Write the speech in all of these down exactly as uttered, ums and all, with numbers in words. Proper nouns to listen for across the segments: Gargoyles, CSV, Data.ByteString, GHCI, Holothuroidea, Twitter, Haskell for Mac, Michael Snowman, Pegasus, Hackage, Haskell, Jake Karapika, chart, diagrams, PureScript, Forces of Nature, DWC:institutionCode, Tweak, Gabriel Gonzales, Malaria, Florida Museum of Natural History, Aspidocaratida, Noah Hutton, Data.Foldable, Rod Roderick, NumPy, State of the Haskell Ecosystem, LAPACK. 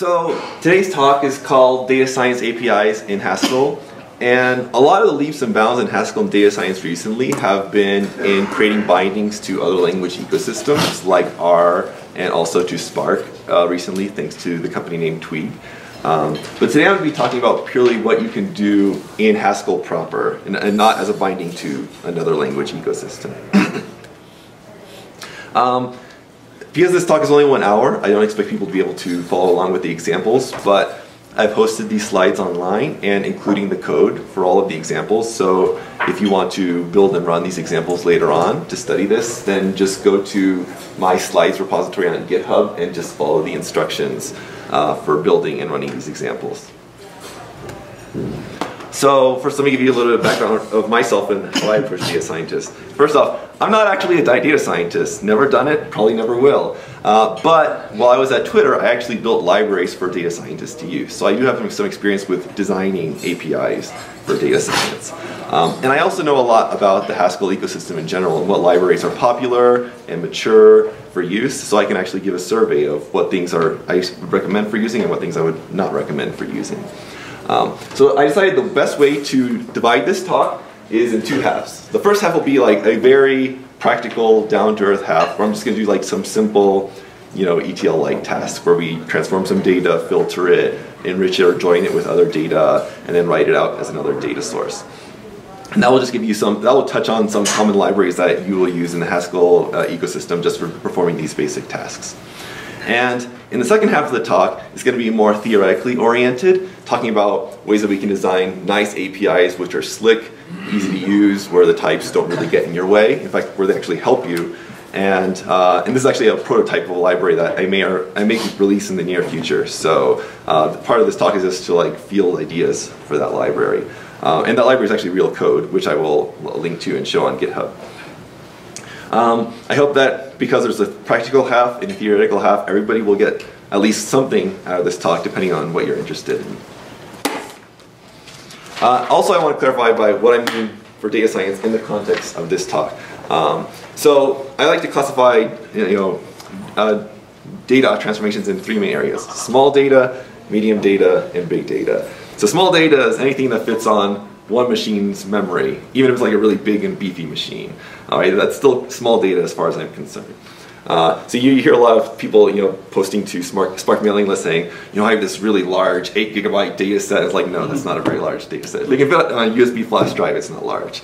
So today's talk is called Data Science A P Is in Haskell. And a lot of the leaps and bounds in Haskell and data science recently have been in creating bindings to other language ecosystems like R and also to Spark uh, recently, thanks to the company named Tweak. Um, but today I'm going to be talking about purely what you can do in Haskell proper and, and not as a binding to another language ecosystem. um, because this talk is only one hour, I don't expect people to be able to follow along with the examples, but I've posted these slides online and including the code for all of the examples. So if you want to build and run these examples later on to study this, then just go to my slides repository on GitHub and just follow the instructions uh, for building and running these examples. So first, let me give you a little bit of background of myself and how I approach data scientists. First off, I'm not actually a data scientist. Never done it, probably never will. Uh, but while I was at Twitter, I actually built libraries for data scientists to use. So I do have some experience with designing A P Is for data science. Um, and I also know a lot about the Haskell ecosystem in general and what libraries are popular and mature for use. So I can actually give a survey of what things are I recommend for using and what things I would not recommend for using. Um, so I decided the best way to divide this talk is in two halves. The first half will be like a very practical, down-to-earth half where I'm just going to do like some simple, you know, E T L-like task where we transform some data, filter it, enrich it or join it with other data, and then write it out as another data source. And that will just give you some, that will touch on some common libraries that you will use in the Haskell uh, ecosystem just for performing these basic tasks. And in the second half of the talk, it's going to be more theoretically oriented, talking about ways that we can design nice A P Is which are slick, easy to use, where the types don't really get in your way, in fact, where they actually help you. And, uh, and this is actually a prototype of a library that I may, or I may release in the near future. So uh, part of this talk is just to like field ideas for that library. Uh, and that library is actually real code, which I will link to and show on GitHub. Um, I hope that because there's a practical half and a theoretical half, everybody will get at least something out of this talk, depending on what you're interested in. Uh, also, I want to clarify by what I mean for data science in the context of this talk. Um, so I like to classify, you know, uh, data transformations in three main areas: small data, medium data, and big data. So small data is anything that fits on one machine's memory, even if it's like a really big and beefy machine. All right, that's still small data as far as I'm concerned. Uh, so you hear a lot of people, you know, posting to Spark, Spark mailing lists saying, you know, I have this really large eight gigabyte data set. It's like, no, that's not a very large data set. Like if it's on a U S B flash drive, it's not large.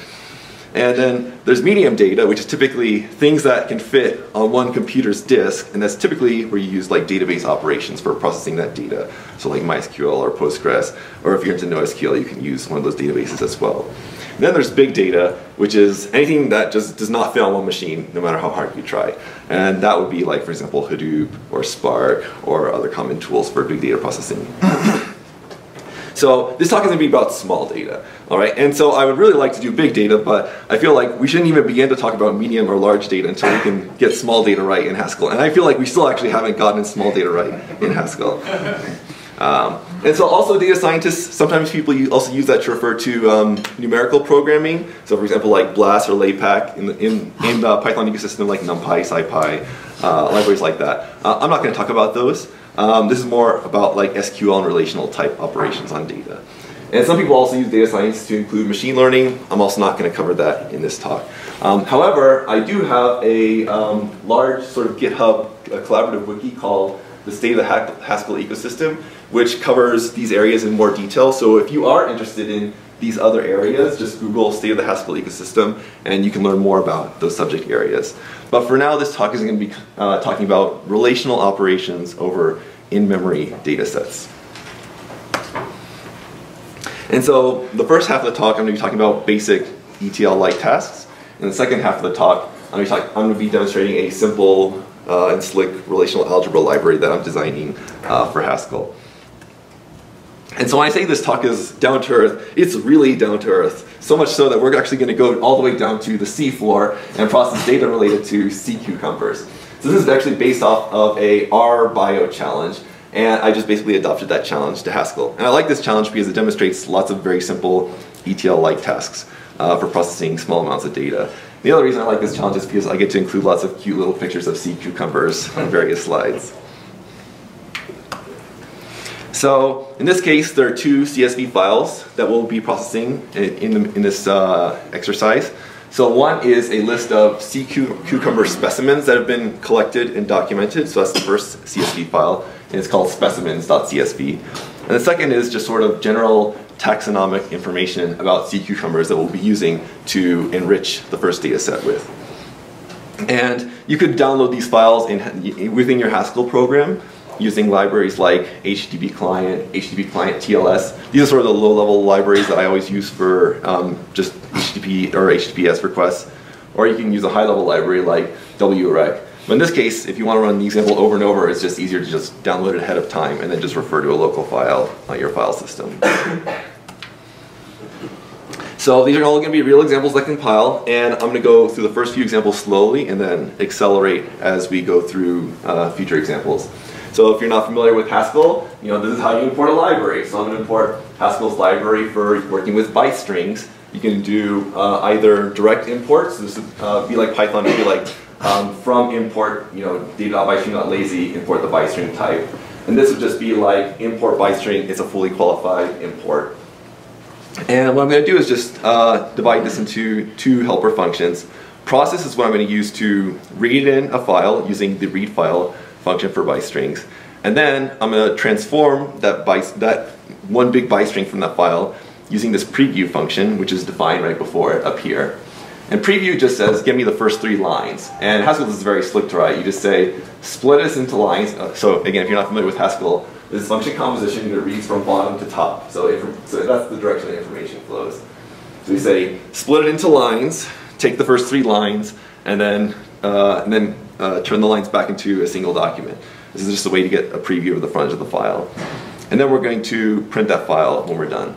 And then there's medium data, which is typically things that can fit on one computer's disk, and that's typically where you use like database operations for processing that data. So like MySQL or Postgres, or if you're into NoSQL, you can use one of those databases as well. And then there's big data, which is anything that just does not fit on one machine, no matter how hard you try. And that would be like, for example, Hadoop or Spark or other common tools for big data processing. So this talk is going to be about small data, all right? And so I would really like to do big data, but I feel like we shouldn't even begin to talk about medium or large data until we can get small data right in Haskell. And I feel like we still actually haven't gotten small data right in Haskell. Um, and so also data scientists, sometimes people also use that to refer to um, numerical programming. So for example, like BLAS or LAPACK in the, in, in the Python ecosystem, like NumPy, SciPy, uh, libraries like that. Uh, I'm not going to talk about those. Um, this is more about like S Q L and relational type operations on data. And some people also use data science to include machine learning. I'm also not going to cover that in this talk. Um, however, I do have a um, large sort of GitHub collaborative wiki called the State of the Haskell Ecosystem, which covers these areas in more detail. So if you are interested in these other areas, just Google State of the Haskell Ecosystem and you can learn more about those subject areas. But for now, this talk is going to be uh, talking about relational operations over in-memory data sets. And so the first half of the talk, I'm going to be talking about basic E T L-like tasks. And the second half of the talk, I'm going to, talk, I'm going to be demonstrating a simple uh, and slick relational algebra library that I'm designing uh, for Haskell. And so when I say this talk is down to earth, it's really down to earth. So much so that we're actually going to go all the way down to the sea floor and process data related to sea cucumbers. So this is actually based off of a R bio challenge. And I just basically adopted that challenge to Haskell. And I like this challenge because it demonstrates lots of very simple E T L-like tasks uh, for processing small amounts of data. The other reason I like this challenge is because I get to include lots of cute little pictures of sea cucumbers on various slides. So in this case, there are two C S V files that we'll be processing in, the, in this uh, exercise. So one is a list of sea cucumber specimens that have been collected and documented. So that's the first C S V file, and it's called specimens dot C S V. And the second is just sort of general taxonomic information about sea cucumbers that we'll be using to enrich the first data set with. And you could download these files in, within your Haskell program using libraries like H T T P client, H T T P client T L S. These are sort of the low-level libraries that I always use for um, just H T T P or H T T P S requests. Or you can use a high-level library like W R E C. But in this case, if you want to run the example over and over, it's just easier to just download it ahead of time and then just refer to a local file on your file system. So these are all going to be real examples that compile, and I'm going to go through the first few examples slowly and then accelerate as we go through uh, future examples. So if you're not familiar with Haskell, you know, this is how you import a library. So I'm going to import Haskell's library for working with byte strings. You can do uh, either direct imports, so this would uh, be like Python, it would be like um, from import, you know, data.bytestring.lazy, import the byte string type. And this would just be like import byte string, it's a fully qualified import. And what I'm going to do is just uh, divide this into two helper functions. Process is what I'm going to use to read in a file using the read file function for byte strings. And then I'm going to transform that, byte, that one big byte string from that file using this preview function, which is defined right before it up here. And preview just says, give me the first three lines. And Haskell is very slick to write. You just say, split this into lines. Uh, so again, if you're not familiar with Haskell, this function composition that reads from bottom to top. So, so that's the direction the information flows. So we say, split it into lines, take the first three lines, and then, uh, and then Uh, turn the lines back into a single document. This is just a way to get a preview of the front of the file. And then we're going to print that file when we're done.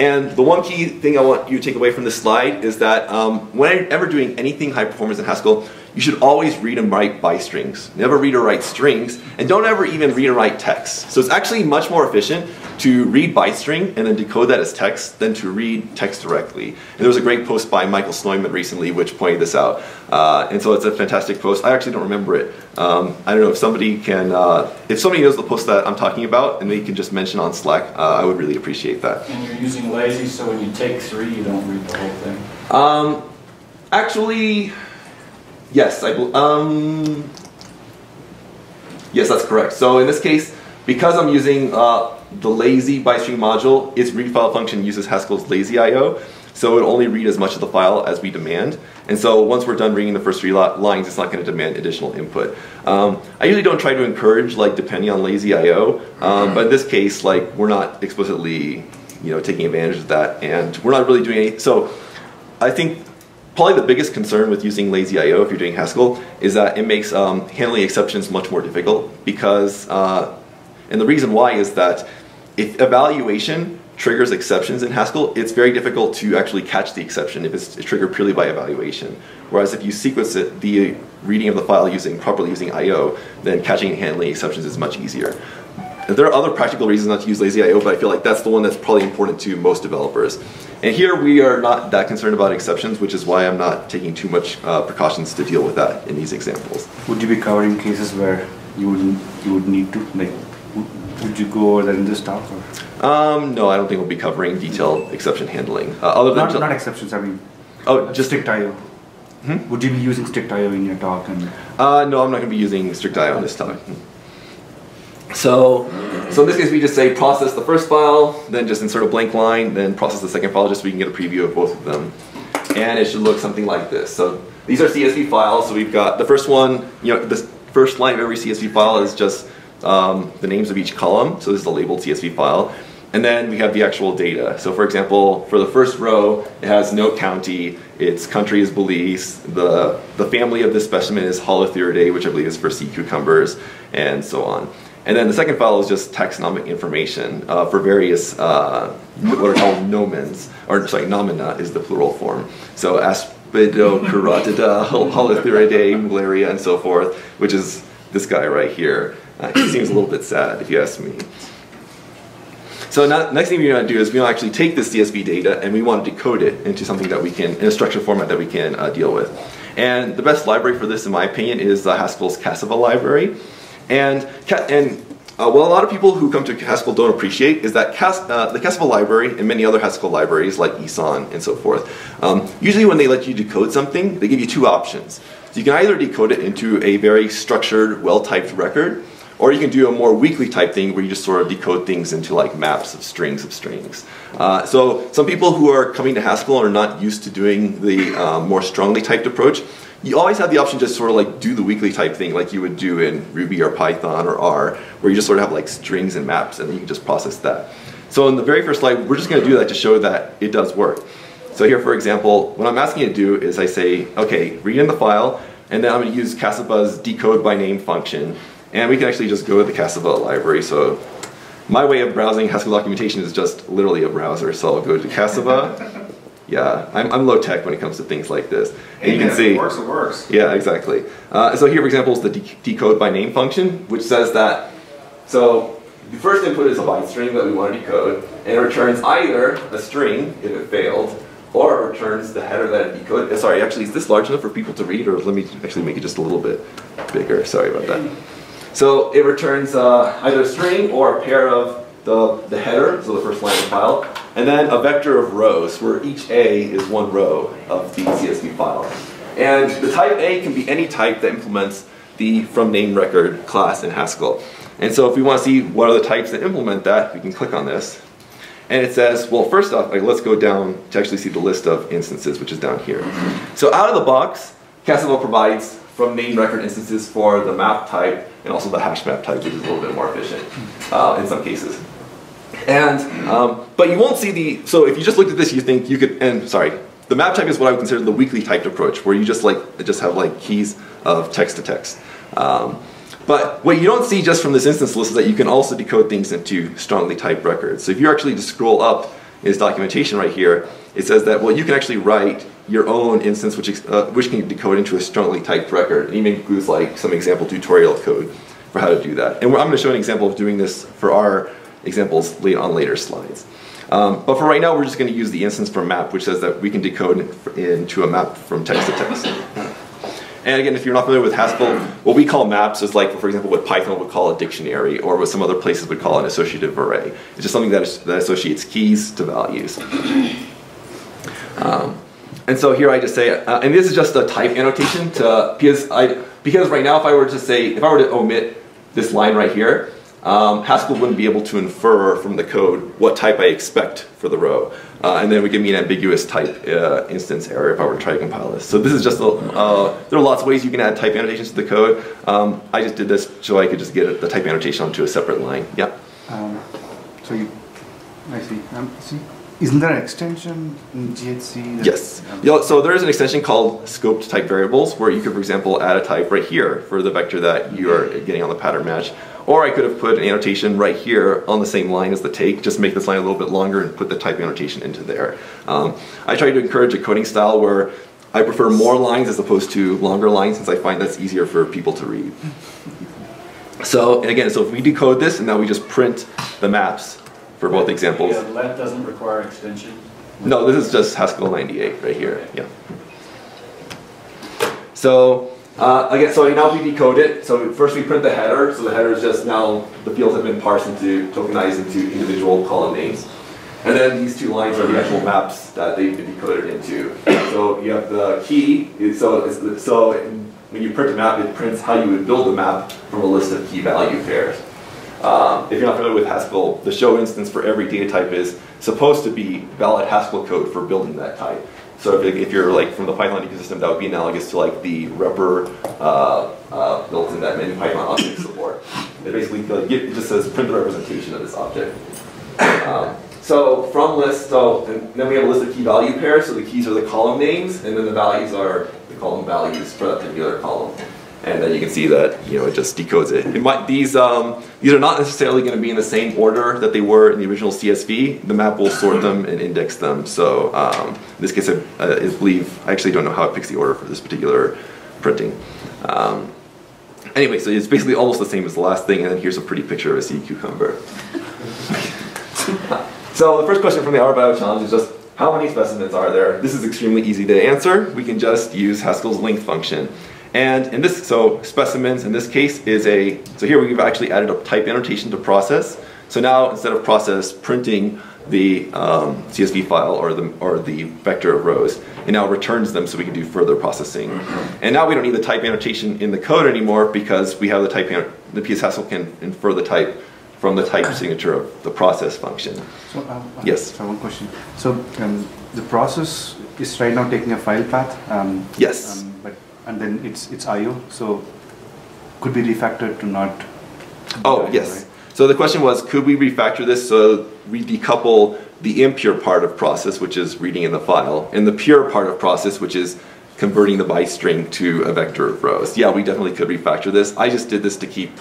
And the one key thing I want you to take away from this slide is that um, whenever doing anything high performance in Haskell, you should always read and write byte strings. Never read or write strings, and don't ever even read or write text. So it's actually much more efficient to read byte string and then decode that as text than to read text directly. And there was a great post by Michael Snowman recently which pointed this out. Uh, and so it's a fantastic post. I actually don't remember it. Um, I don't know if somebody can, uh, if somebody knows the post that I'm talking about and they can just mention on Slack, uh, I would really appreciate that. And you're using lazy, so when you take three, you don't read the whole thing? Um, actually, yes, I um, yes, that's correct. So in this case, because I'm using uh, the lazy byte string module, its read file function uses Haskell's lazy I O, so it will only read as much of the file as we demand. And so once we're done reading the first three lines, it's not going to demand additional input. Um, I usually don't try to encourage like depending on lazy I O, um, but in this case, like we're not explicitly, you know, taking advantage of that, and we're not really doing any. So I think probably the biggest concern with using lazy I O if you're doing Haskell is that it makes um, handling exceptions much more difficult because, uh, and the reason why is that if evaluation triggers exceptions in Haskell, it's very difficult to actually catch the exception if it's triggered purely by evaluation. Whereas if you sequence it, the reading of the file using properly using I O, then catching and handling exceptions is much easier. There are other practical reasons not to use lazy I O, but I feel like that's the one that's probably important to most developers. And here we are not that concerned about exceptions, which is why I'm not taking too much uh, precautions to deal with that in these examples. Would you be covering cases where you would, you would need to, like, would you go over that in this talk? Or? Um, no, I don't think we'll be covering detailed exception handling. Uh, other than not, not exceptions, I mean, oh, just strict I O. Hmm? Would you be using strict I O in your talk? And uh, no, I'm not going to be using strict I O in this talk. So, so in this case we just say process the first file, then just insert a blank line, then process the second file just so we can get a preview of both of them. And it should look something like this. So these are C S V files, so we've got the first one, you know, the first line of every C S V file is just um, the names of each column, so this is a labeled C S V file. And then we have the actual data. So for example, for the first row, it has no county, its country is Belize, the, the family of this specimen is Holothuroidea, which I believe is for sea cucumbers, and so on. And then the second file is just taxonomic information uh, for various uh, what are called nomens, or sorry, nomina is the plural form. So Aspidocaratida, Holothuroidea, malaria, and so forth, which is this guy right here. Uh, he seems a little bit sad, if you ask me. So now, next thing we want to do is we want to actually take this C S V data and we want to decode it into something that we can, in a structured format that we can uh, deal with. And the best library for this, in my opinion, is uh, Haskell's Cassava library. And, and Uh, well, a lot of people who come to Haskell don't appreciate is that Cas uh, the Cassava library and many other Haskell libraries like E S O N and so forth, um, usually when they let you decode something, they give you two options. So you can either decode it into a very structured, well-typed record, or you can do a more weakly type thing where you just sort of decode things into like maps of strings of strings. Uh, so some people who are coming to Haskell and are not used to doing the uh, more strongly typed approach, you always have the option to just sort of like do the weakly type thing like you would do in Ruby or Python or R, where you just sort of have like strings and maps and then you can just process that. So in the very first slide, we're just going to do that to show that it does work. So here, for example, what I'm asking you to do is I say, okay, read in the file, and then I'm going to use Cassava's decode by name function. And we can actually just go to the Cassava library. So my way of browsing Haskell documentation is just literally a browser. So I'll go to Cassava. Yeah, I'm, I'm low tech when it comes to things like this. And you can see, it works, it works. Yeah, exactly. Uh, so here, for example, is the de decode by name function, which says that, so the first input is a byte string that we want to decode, and it returns either a string, if it failed, or it returns the header that it decoded. Sorry, actually, is this large enough for people to read? Or let me actually make it just a little bit bigger. Sorry about that. So it returns uh, either a string or a pair of the, the header, so the first line of the file, and then a vector of rows, where each A is one row of the C S V file. And the type A can be any type that implements the FromNameRecord class in Haskell. And so if we want to see what are the types that implement that, we can click on this. And it says, well, first off, like, let's go down to actually see the list of instances, which is down here. So out of the box, Cassava provides FromNameRecord instances for the map type, and also the hash map type, which is a little bit more efficient uh, in some cases. And, um, but you won't see the, so if you just looked at this, you think you could, and sorry, the map type is what I would consider the weakly typed approach, where you just like, just have like keys of text to text. Um, but what you don't see just from this instance list is that you can also decode things into strongly typed records. So if you actually just scroll up in this documentation right here, it says that, well, you can actually write your own instance, which, uh, which can decode into a strongly typed record. It even includes like some example tutorial code for how to do that. And I'm going to show an example of doing this for our examples late on later slides. Um, but for right now, we're just going to use the instance for map, which says that we can decode into a map from text to text. And again, if you're not familiar with Haskell, what we call maps is like, for example, what Python would call a dictionary, or what some other places would call an associative array. It's just something that, is, that associates keys to values. Um, And so here I just say, uh, and this is just a type annotation to, uh, because, I, because right now if I were to say, if I were to omit this line right here, um, Haskell wouldn't be able to infer from the code what type I expect for the row. Uh, and then it would give me an ambiguous type uh, instance error if I were to try to compile this. So this is just, a, uh, there are lots of ways you can add type annotations to the code. Um, I just did this so I could just get the type annotation onto a separate line. Yeah? Um, so you, I see, um, see. Isn't there an extension in G H C? Yes. Yeah, so there is an extension called scoped type variables, where you could, for example, add a type right here for the vector that you are getting on the pattern match. Or I could have put an annotation right here on the same line as the take, just make this line a little bit longer and put the type annotation into there. Um, I try to encourage a coding style where I prefer more lines as opposed to longer lines, since I find that's easier for people to read. So, and again, so if we decode this and now we just print the maps for both examples. Yeah, L E T doesn't require extension. No, this is just Haskell ninety-eight right here. Yeah. So uh, again, so now we decode it. So first we print the header. So the header is just now the fields have been parsed into, tokenized into individual column names. And then these two lines are the actual maps that they've been decoded into. So you have the key. So it's, so when you print a map, it prints how you would build a map from a list of key value pairs. Um, if you're not familiar with Haskell, the show instance for every data type is supposed to be valid Haskell code for building that type. So if, if you're like from the Python ecosystem, that would be analogous to like the wrapper uh, uh, built in that many Python object support. It basically like, it just says print the representation of this object. Um, so from list, so and then we have a list of key value pairs. So the keys are the column names, and then the values are the column values for that particular column. And then you can see that, you know, it just decodes it. It might, these, um, these are not necessarily going to be in the same order that they were in the original C S V. The map will sort them and index them. So um, in this case, I, I believe, I actually don't know how it picks the order for this particular printing. Um, anyway, so it's basically almost the same as the last thing. And then here's a pretty picture of a sea cucumber. So the first question from the R Bio Challenge is just, how many specimens are there? This is extremely easy to answer. We can just use Haskell's length function. And in this, so specimens in this case is a, so here we've actually added a type annotation to process. So now instead of process printing the um, C S V file or the, or the vector of rows, it now returns them so we can do further processing. And now we don't need the type annotation in the code anymore because we have the type, the P S Haskell can infer the type from the type signature of the process function. So, um, yes? So one question. So um, the process is right now taking a file path. Um, yes. Um, but and then it's it's I O, so could be refactored to not... Oh, I O, yes. Right? So the question was, could we refactor this so we decouple the impure part of process, which is reading in the file, and the pure part of process, which is converting the byte string to a vector of rows? Yeah, we definitely could refactor this. I just did this to keep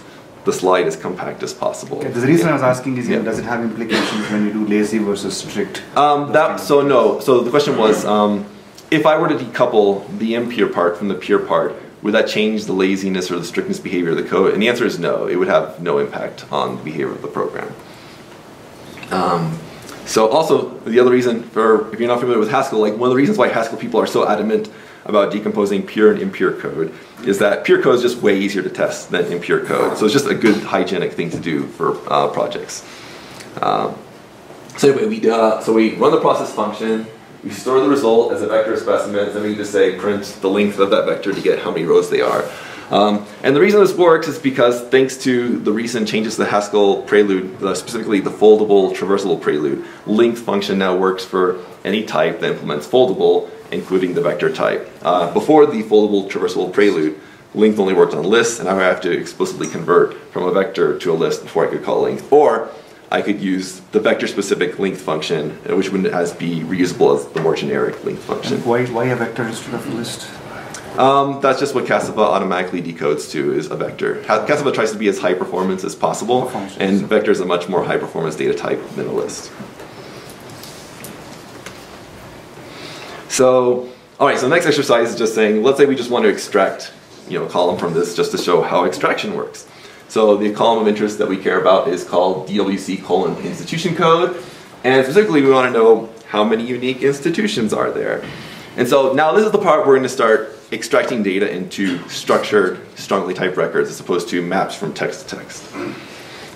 the slide as compact as possible. Okay, the reason yeah. I was asking is, yeah. does it have implications when you do lazy versus strict? Um, that, so no, so the question was, um, if I were to decouple the impure part from the pure part, would that change the laziness or the strictness behavior of the code? And the answer is no, it would have no impact on the behavior of the program. Um, so also, the other reason for, if you're not familiar with Haskell, like one of the reasons why Haskell people are so adamant about decomposing pure and impure code is that pure code is just way easier to test than impure code. So it's just a good hygienic thing to do for uh, projects. Um, so anyway, we, uh, so we run the process function, we store the result as a vector specimen, then we just say print the length of that vector to get how many rows they are. Um, and the reason this works is because thanks to the recent changes to the Haskell prelude, uh, specifically the foldable traversable prelude, length function now works for any type that implements foldable, including the vector type. Uh, before the foldable traversable prelude, length only worked on lists, and I would have to explicitly convert from a vector to a list before I could call length. Or I could use the vector-specific length function, which wouldn't as be reusable as the more generic length function. And why, why a vector instead of a list? Um, that's just what Cassava automatically decodes to, is a vector. Cassava tries to be as high performance as possible, and vector is a much more high performance data type than a list. So, all right, so the next exercise is just saying, let's say we just want to extract, you know, a column from this just to show how extraction works. So the column of interest that we care about is called D W C colon institution code, and specifically we want to know how many unique institutions are there. And so now this is the part we're going to start extracting data into structured, strongly typed records as opposed to maps from text to text.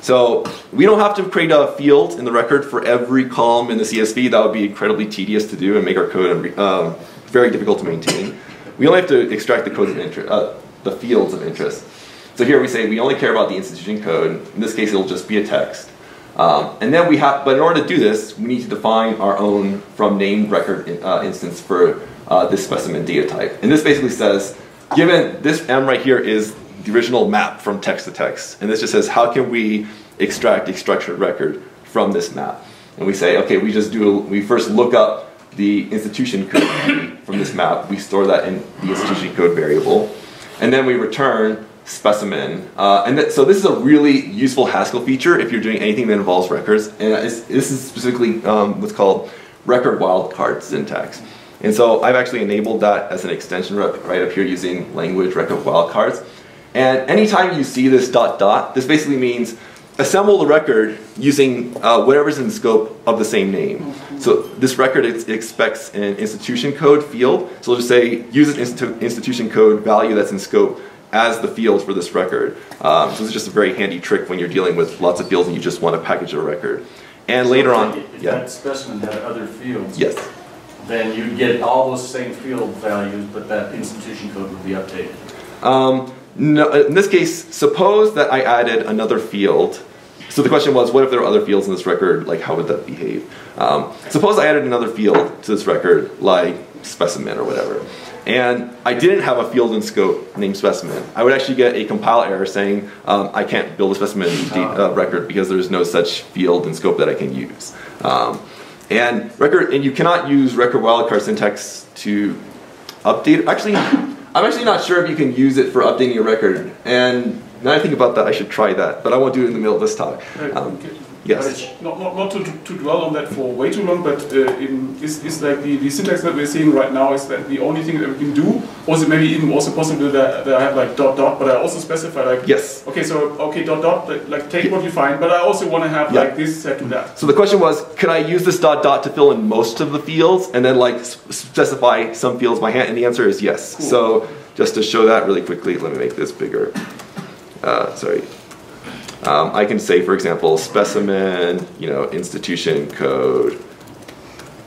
So we don't have to create a field in the record for every column in the C S V. That would be incredibly tedious to do and make our code um, very difficult to maintain. We only have to extract the codes of interest, uh, the fields of interest. So here we say we only care about the institution code. In this case, it'll just be a text. Um, and then we have, but in order to do this, we need to define our own from name record in, uh, instance for uh, this specimen data type. And this basically says, given this M right here is the original map from text to text, and this just says how can we extract a structured record from this map? And we say, okay, we just do a, we first look up the institution code from this map. We store that in the institution code variable, and then we return specimen. Uh, and that, so this is a really useful Haskell feature if you're doing anything that involves records. And it's, this is specifically um, what's called record wildcard syntax. And so I've actually enabled that as an extension right up here using language record wildcards. And anytime you see this dot dot, this basically means assemble the record using uh, whatever's in the scope of the same name. So this record it expects an institution code field. So we'll just say use an institu institution code value that's in scope as the field for this record. Um, so this is just a very handy trick when you're dealing with lots of fields and you just want to package a record. And so later on, if yeah. that specimen had other fields, yes. then you'd get all those same field values, but that institution code would be updated. Um, No, in this case, suppose that I added another field. So the question was, what if there were other fields in this record? Like, how would that behave? Um, suppose I added another field to this record, like specimen or whatever. And I didn't have a field in scope named specimen. I would actually get a compile error saying, um, I can't build a specimen uh, record because there's no such field in scope that I can use. Um, and record, and you cannot use record wildcard syntax to update, actually, I'm actually not sure if you can use it for updating your record, and now I think about that, I should try that, but I won't do it in the middle of this talk. Um, okay. Yes. Not, not, not to, to dwell on that for way too long, but uh, in, is, is like the, the syntax that we're seeing right now is that the only thing that we can do, or is it maybe even also possible that, that I have like dot dot, but I also specify like, yes. okay, so, okay, dot dot, like, like take what you find, but I also want to have yeah. like this set to that. So the question was, can I use this dot dot to fill in most of the fields, and then like specify some fields by hand, and the answer is yes. Cool. So Just to show that really quickly, let me make this bigger. Uh, sorry. Um, I can say, for example, specimen, you know, institution code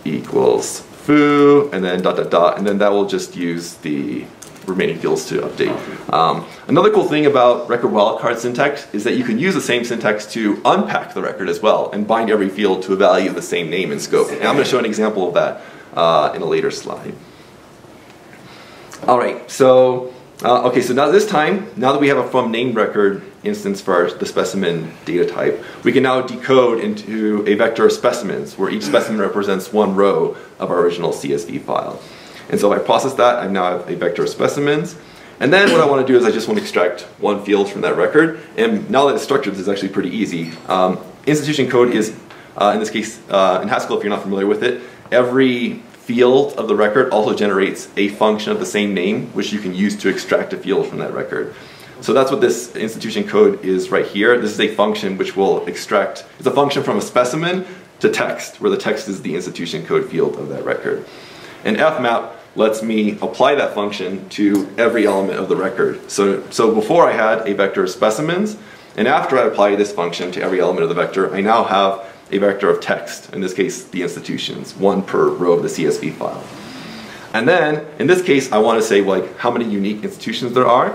equals foo, and then dot, dot, dot, and then that will just use the remaining fields to update. Um, another cool thing about record wildcard syntax is that you can use the same syntax to unpack the record as well and bind every field to a value of the same name and scope. And I'm going to show an example of that uh, in a later slide. All right, so, uh, okay, so now this time, now that we have a from name record instance for our, the specimen data type, we can now decode into a vector of specimens where each specimen represents one row of our original C S V file. And so if I process that, I now have a vector of specimens. And then what I want to do is I just want to extract one field from that record. And now that it's structured, this is actually pretty easy. Um, institution code is, uh, in this case, uh, in Haskell, if you're not familiar with it, every field of the record also generates a function of the same name, which you can use to extract a field from that record. So that's what this institution code is right here. This is a function which will extract, it's a function from a specimen to text, where the text is the institution code field of that record. And fmap lets me apply that function to every element of the record. So, so before I had a vector of specimens, and after I apply this function to every element of the vector, I now have a vector of text, in this case the institutions, one per row of the C S V file. And then, in this case, I want to say like how many unique institutions there are.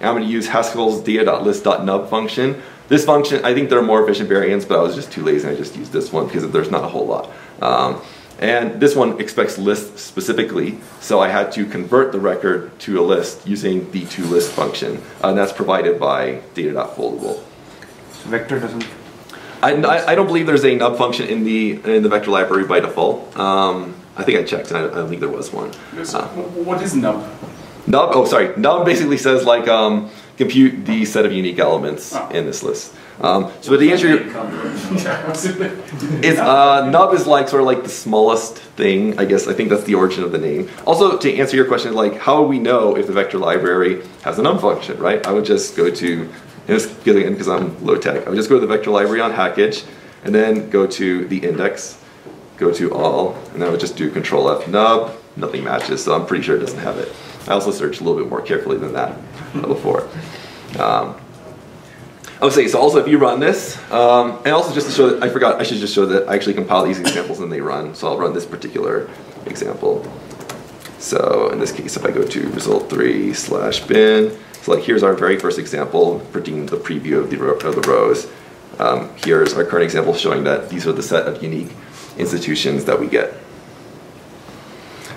And I'm going to use Haskell's Data.List.nub function. This function, I think there are more efficient variants, but I was just too lazy and I just used this one because there's not a whole lot. Um, And this one expects lists specifically, so I had to convert the record to a list using the toList function, and that's provided by data.foldable. So vector doesn't? I, I, I don't believe there's a nub function in the in the vector library by default. Um, I think I checked, and I, I don't think there was one. Yes. Uh, what is nub? Nub. Oh, sorry. Nub basically says like um, compute the set of unique elements oh. in this list. Um, so the answer, is uh, nub is like sort of like the smallest thing, I guess. I think that's the origin of the name. Also, to answer your question, like how would we know if the vector library has a nub function, right? I would just go to, just again because I'm low tech, I would just go to the vector library on Hackage, and then go to the index, go to all, and then I would just do Control F nub. Nothing matches, so I'm pretty sure it doesn't have it. I also searched a little bit more carefully than that before. Um, I would say, so also if you run this, um, and also just to show that, I forgot, I should just show that I actually compile these examples and they run, so I'll run this particular example. So in this case, if I go to result three slash bin, so like here's our very first example, printing the preview of the, row, of the rows. Um, here's our current example showing that these are the set of unique institutions that we get.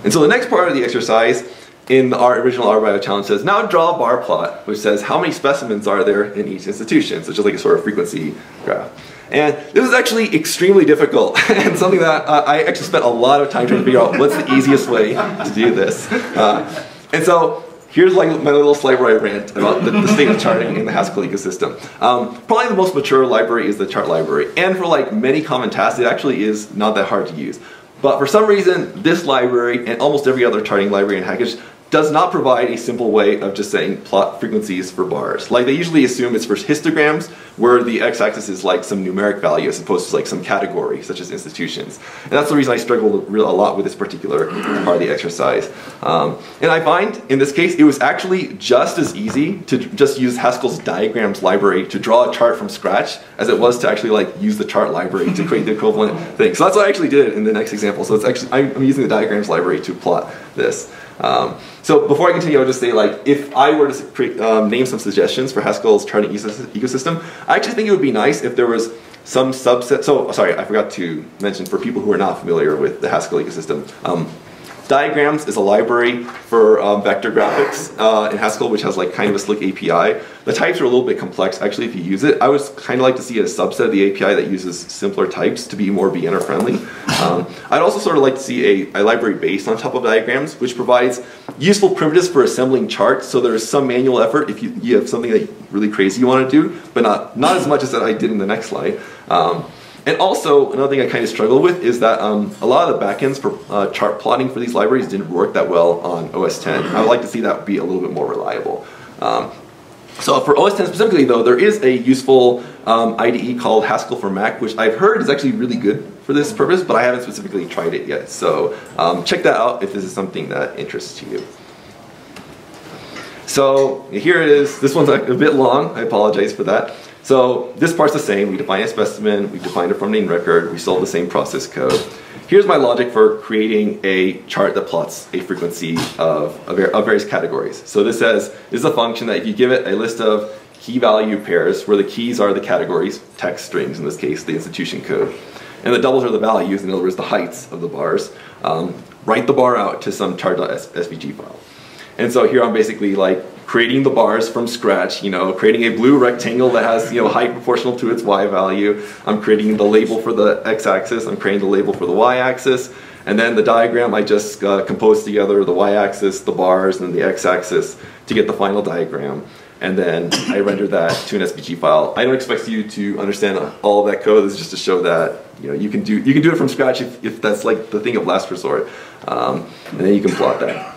And so the next part of the exercise in our original R B I O challenge says, now draw a bar plot, which says how many specimens are there in each institution, so just like a sort of frequency graph. And this is actually extremely difficult, and something that uh, I actually spent a lot of time trying to figure out what's the easiest way to do this. Uh, and so here's like my little slide where I rant about the, the state of charting in the Haskell ecosystem. Um, probably the most mature library is the chart library, and for like many common tasks, it actually is not that hard to use. But for some reason, this library and almost every other charting library in Hackage does not provide a simple way of just saying plot frequencies for bars. Like they usually assume it's for histograms where the x-axis is like some numeric value as opposed to like some category such as institutions. And that's the reason I struggled a lot with this particular part of the exercise. Um, and I find in this case it was actually just as easy to just use Haskell's diagrams library to draw a chart from scratch as it was to actually like use the chart library to create the equivalent thing. So that's what I actually did in the next example. So it's actually I'm using the diagrams library to plot this. Um, so before I continue, I would just say like, if I were to um, name some suggestions for Haskell's charting ecosystem, I actually think it would be nice if there was some subset, so sorry, I forgot to mention for people who are not familiar with the Haskell ecosystem, um, Diagrams is a library for um, vector graphics uh, in Haskell, which has like kind of a slick A P I. The types are a little bit complex actually if you use it. I would kind of like to see a subset of the A P I that uses simpler types to be more beginner friendly. Um, I'd also sort of like to see a, a library based on top of diagrams, which provides useful primitives for assembling charts. So there is some manual effort if you, you have something that really crazy you want to do, but not, not as much as that I did in the next slide. Um, And also, another thing I kind of struggle with is that um, a lot of the backends for uh, chart plotting for these libraries didn't work that well on O S ten. I would like to see that be a little bit more reliable. Um, so for O S ten specifically though, there is a useful um, I D E called Haskell for Mac, which I've heard is actually really good for this purpose, but I haven't specifically tried it yet. So um, check that out if this is something that interests you. So here it is. This one's a bit long. I apologize for that. So this part's the same. We define a specimen. We define a from name record. We solve the same process code. Here's my logic for creating a chart that plots a frequency of, of various categories. So this says, this is a function that if you give it a list of key value pairs, where the keys are the categories, text strings in this case, the institution code, and the doubles are the values, in other words, the heights of the bars, um, write the bar out to some chart.svg file. And so here I'm basically like creating the bars from scratch, you know, creating a blue rectangle that has, you know, height proportional to its y value. I'm creating the label for the x-axis, I'm creating the label for the y-axis, and then the diagram I just uh, composed together, the y-axis, the bars, and the x-axis to get the final diagram. And then I render that to an S V G file. I don't expect you to understand all of that code. This is just to show that, you know, you can do, you can do it from scratch if, if that's like the thing of last resort. Um, and then you can plot that.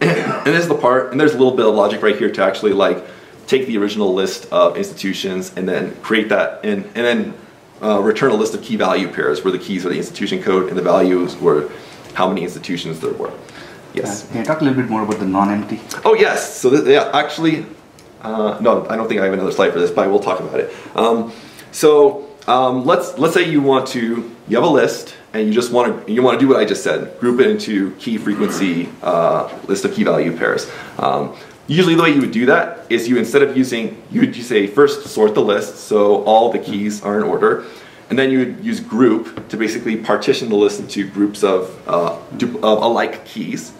And this is the part, and there's a little bit of logic right here to actually like take the original list of institutions and then create that in, and then uh, return a list of key value pairs where the keys are the institution code and the values were how many institutions there were. Yes? Uh, can you talk a little bit more about the non-empty? Oh yes, so th yeah, actually, uh, no, I don't think I have another slide for this, but I will talk about it. Um, so um, let's, let's say you want to, you have a list, and you just want to you want to do what I just said, group it into key frequency uh, list of key value pairs. Um, usually the way you would do that is you instead of using, you would say first sort the list so all the keys are in order, and then you would use group to basically partition the list into groups of, uh, of alike keys.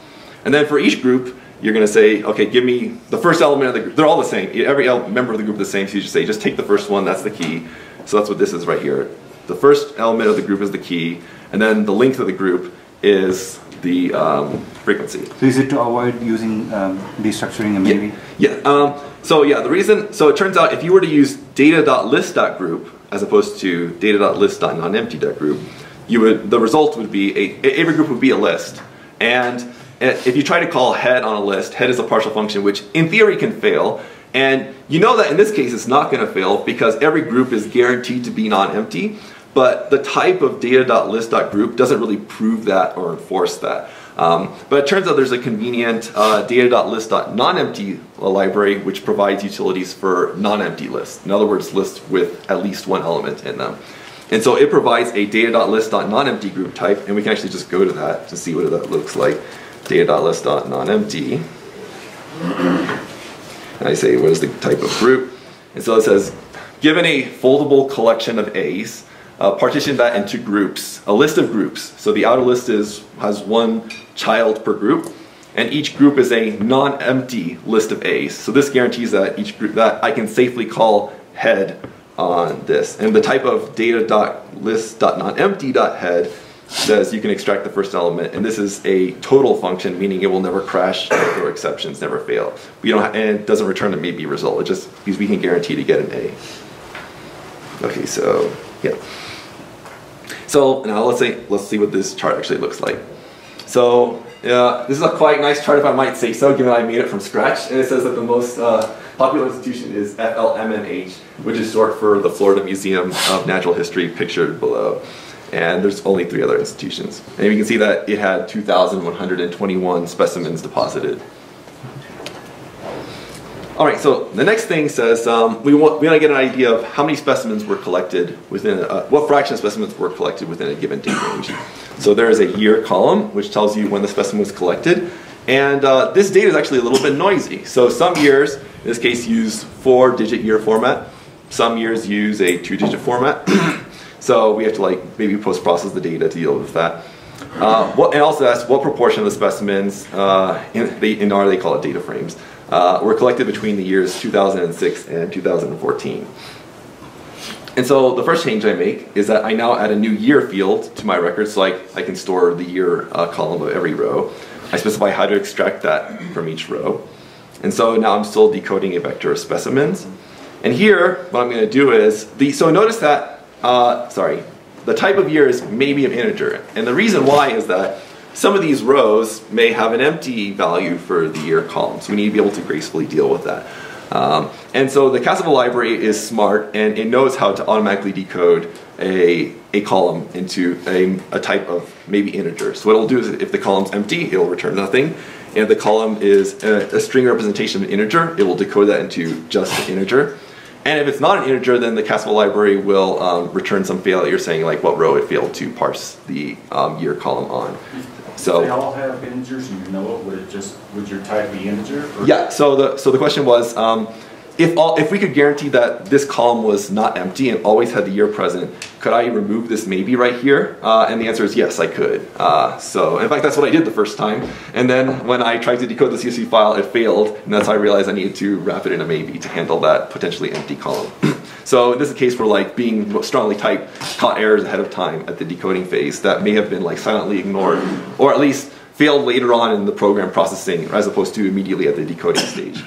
And then for each group, you're going to say, okay, give me the first element of the group. They're all the same. Every member of the group is the same, so you just say, just take the first one, that's the key. So that's what this is right here. The first element of the group is the key, and then the length of the group is the um, frequency. So is it to avoid using um, destructuring and maybe? Yeah, yeah. Um, so yeah, the reason, so it turns out if you were to use data.list.group as opposed to data.list.nonEmpty.group, you would, the result would be, a, every group would be a list. And if you try to call head on a list, head is a partial function which in theory can fail. And you know that in this case it's not going to fail because every group is guaranteed to be non-empty. But the type of data.list.group doesn't really prove that or enforce that. Um, but it turns out there's a convenient uh, data.list.nonEmpty library which provides utilities for non-empty lists. In other words, lists with at least one element in them. And so it provides a data.list.nonEmpty group type, and we can actually just go to that to see what that looks like. Data.list.nonEmpty. And I say, what is the type of group? And so it says, given a foldable collection of A's, Uh, partition that into groups, a list of groups. So the outer list is, has one child per group, and each group is a non-empty list of A's. So this guarantees that each group, that I can safely call head on this. And the type of data.list.nonEmpty.head says you can extract the first element, and this is a total function, meaning it will never crash, or exceptions never fail. We don't have, and it doesn't return a maybe result. It just means we can guarantee to get an A. Okay, so yeah. So now let's see, let's see what this chart actually looks like. So uh, this is a quite nice chart if I might say so, given I made it from scratch. And it says that the most uh, popular institution is F L M N H, which is short for the Florida Museum of Natural History, pictured below. And there's only three other institutions. And you can see that it had two thousand one hundred twenty-one specimens deposited. All right, so the next thing says um, we want we want to get an idea of how many specimens were collected within, a, what fraction of specimens were collected within a given date range. So there is a year column, which tells you when the specimen was collected. And uh, this data is actually a little bit noisy. So some years, in this case, use four digit year format. Some years use a two digit format. So we have to like maybe post-process the data to deal with that. Uh, what, and also asks what proportion of the specimens, uh, in, they, in R they call it data frames, Uh, were collected between the years two thousand six and two thousand fourteen. And so the first change I make is that I now add a new year field to my record so I, I can store the year uh, column of every row. I specify how to extract that from each row. And so now I'm still decoding a vector of specimens. And here, what I'm going to do is, the, so notice that, uh, sorry, the type of year is maybe an integer. And the reason why is that some of these rows may have an empty value for the year column, so we need to be able to gracefully deal with that. Um, and so the Cassava library is smart, and it knows how to automatically decode a, a column into a, a type of maybe integer. So what it'll do is if the column's empty, it'll return nothing. and if the column is a, a string representation of an integer, it will decode that into just an integer. And if it's not an integer, then the Cassava library will um, return some failure saying like what row it failed to parse the um, year column on. So if they all have integers and you know it, would it just would your type be integer? Or? Yeah. So the so the question was um, if all if we could guarantee that this column was not empty and always had the year present, could I remove this maybe right here? Uh, and the answer is yes, I could. Uh, so in fact, that's what I did the first time. And then when I tried to decode the C S V file, it failed, and that's how I realized I needed to wrap it in a maybe to handle that potentially empty column. So this is a case where like being strongly typed caught errors ahead of time at the decoding phase that may have been like silently ignored or at least failed later on in the program processing as opposed to immediately at the decoding stage.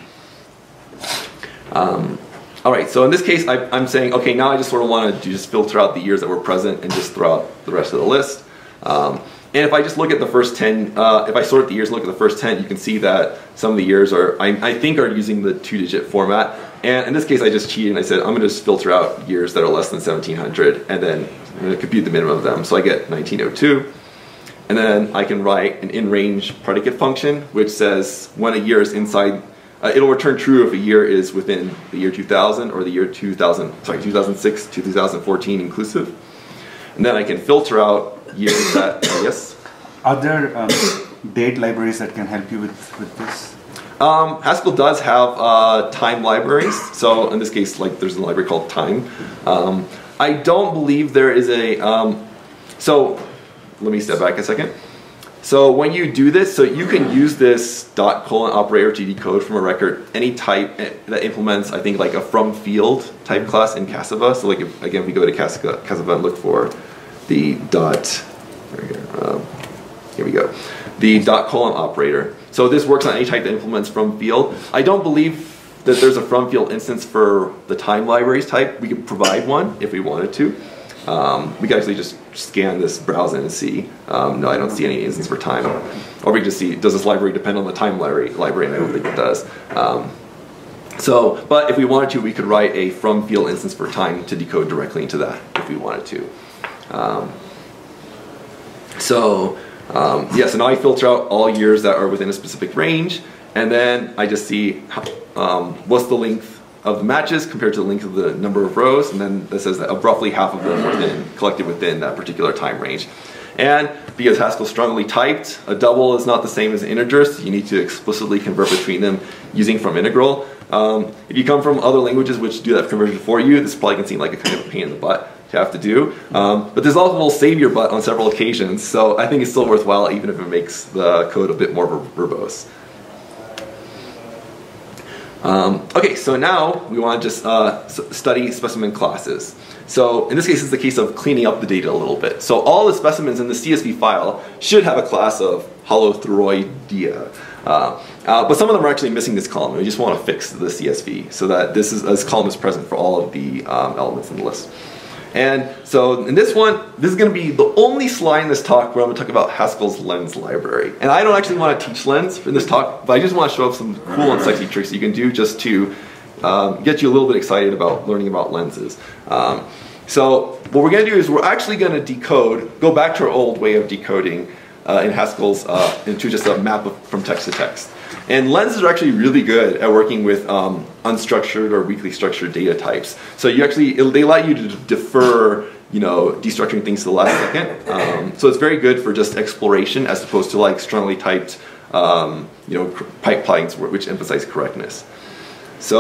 Um, all right, so in this case I, I'm saying okay, now I just sort of want to just filter out the years that were present and just throw out the rest of the list. Um, And if I just look at the first ten, uh, if I sort the years and look at the first ten, you can see that some of the years are, I, I think are using the two-digit format. And in this case, I just cheated and I said, I'm going to just filter out years that are less than seventeen hundred, and then I'm going to compute the minimum of them. So I get nineteen oh two. And then I can write an in-range predicate function, which says when a year is inside, uh, it'll return true if a year is within the year two thousand or the year two thousand, sorry, two thousand six to two thousand fourteen inclusive. And then I can filter out years that, uh, yes? Are there um, date libraries that can help you with, with this? Um, Haskell does have uh, time libraries. So in this case, like there's a library called time. Um, I don't believe there is a, um, so let me step back a second. So when you do this, so you can use this dot colon operator to decode from a record any type that implements, I think, like a from field type class in Cassava. So like, if, again, if we go to Cassava, Cassava and look for the dot, here, um, here we go, the dot colon operator. So this works on any type that implements from field. I don't believe that there's a from field instance for the time libraries type. We could provide one if we wanted to. Um, we could actually just scan this, browse in and see. Um, no, I don't see any instance for time. Or we could just see, does this library depend on the time library? library? And I don't think it does. Um, so, but if we wanted to, we could write a from field instance for time to decode directly into that if we wanted to. Um, so, um, yeah, so now I filter out all years that are within a specific range, and then I just see how, um, what's the length of the matches compared to the length of the number of rows, and then this says that roughly half of them were then collected within that particular time range. And because Haskell strongly typed, a double is not the same as an integer, so you need to explicitly convert between them using from integral. Um, if you come from other languages which do that conversion for you, this probably can seem like a kind of a pain in the butt to have to do, um, but this also will save your butt on several occasions, so I think it's still worthwhile even if it makes the code a bit more verbose. Um, okay, so now we want to just uh, study specimen classes. So in this case, it's the case of cleaning up the data a little bit. So all the specimens in the C S V file should have a class of Holothuroidea. Uh, uh, but some of them are actually missing this column. We just want to fix the C S V so that this, is, this column is present for all of the um, elements in the list. And so in this one, this is going to be the only slide in this talk where I'm going to talk about Haskell's lens library. And I don't actually want to teach lens in this talk, but I just want to show off some cool and sexy tricks you can do just to um, get you a little bit excited about learning about lenses. Um, so what we're going to do is we're actually going to decode, go back to our old way of decoding Uh, in Haskell's, uh, into just a map of, from text to text. And lenses are actually really good at working with um, unstructured or weakly structured data types. So you actually, they allow you to defer, you know, destructuring things to the last second. Um, so it's very good for just exploration as opposed to like strongly typed, um, you know, pipelines which emphasize correctness. So,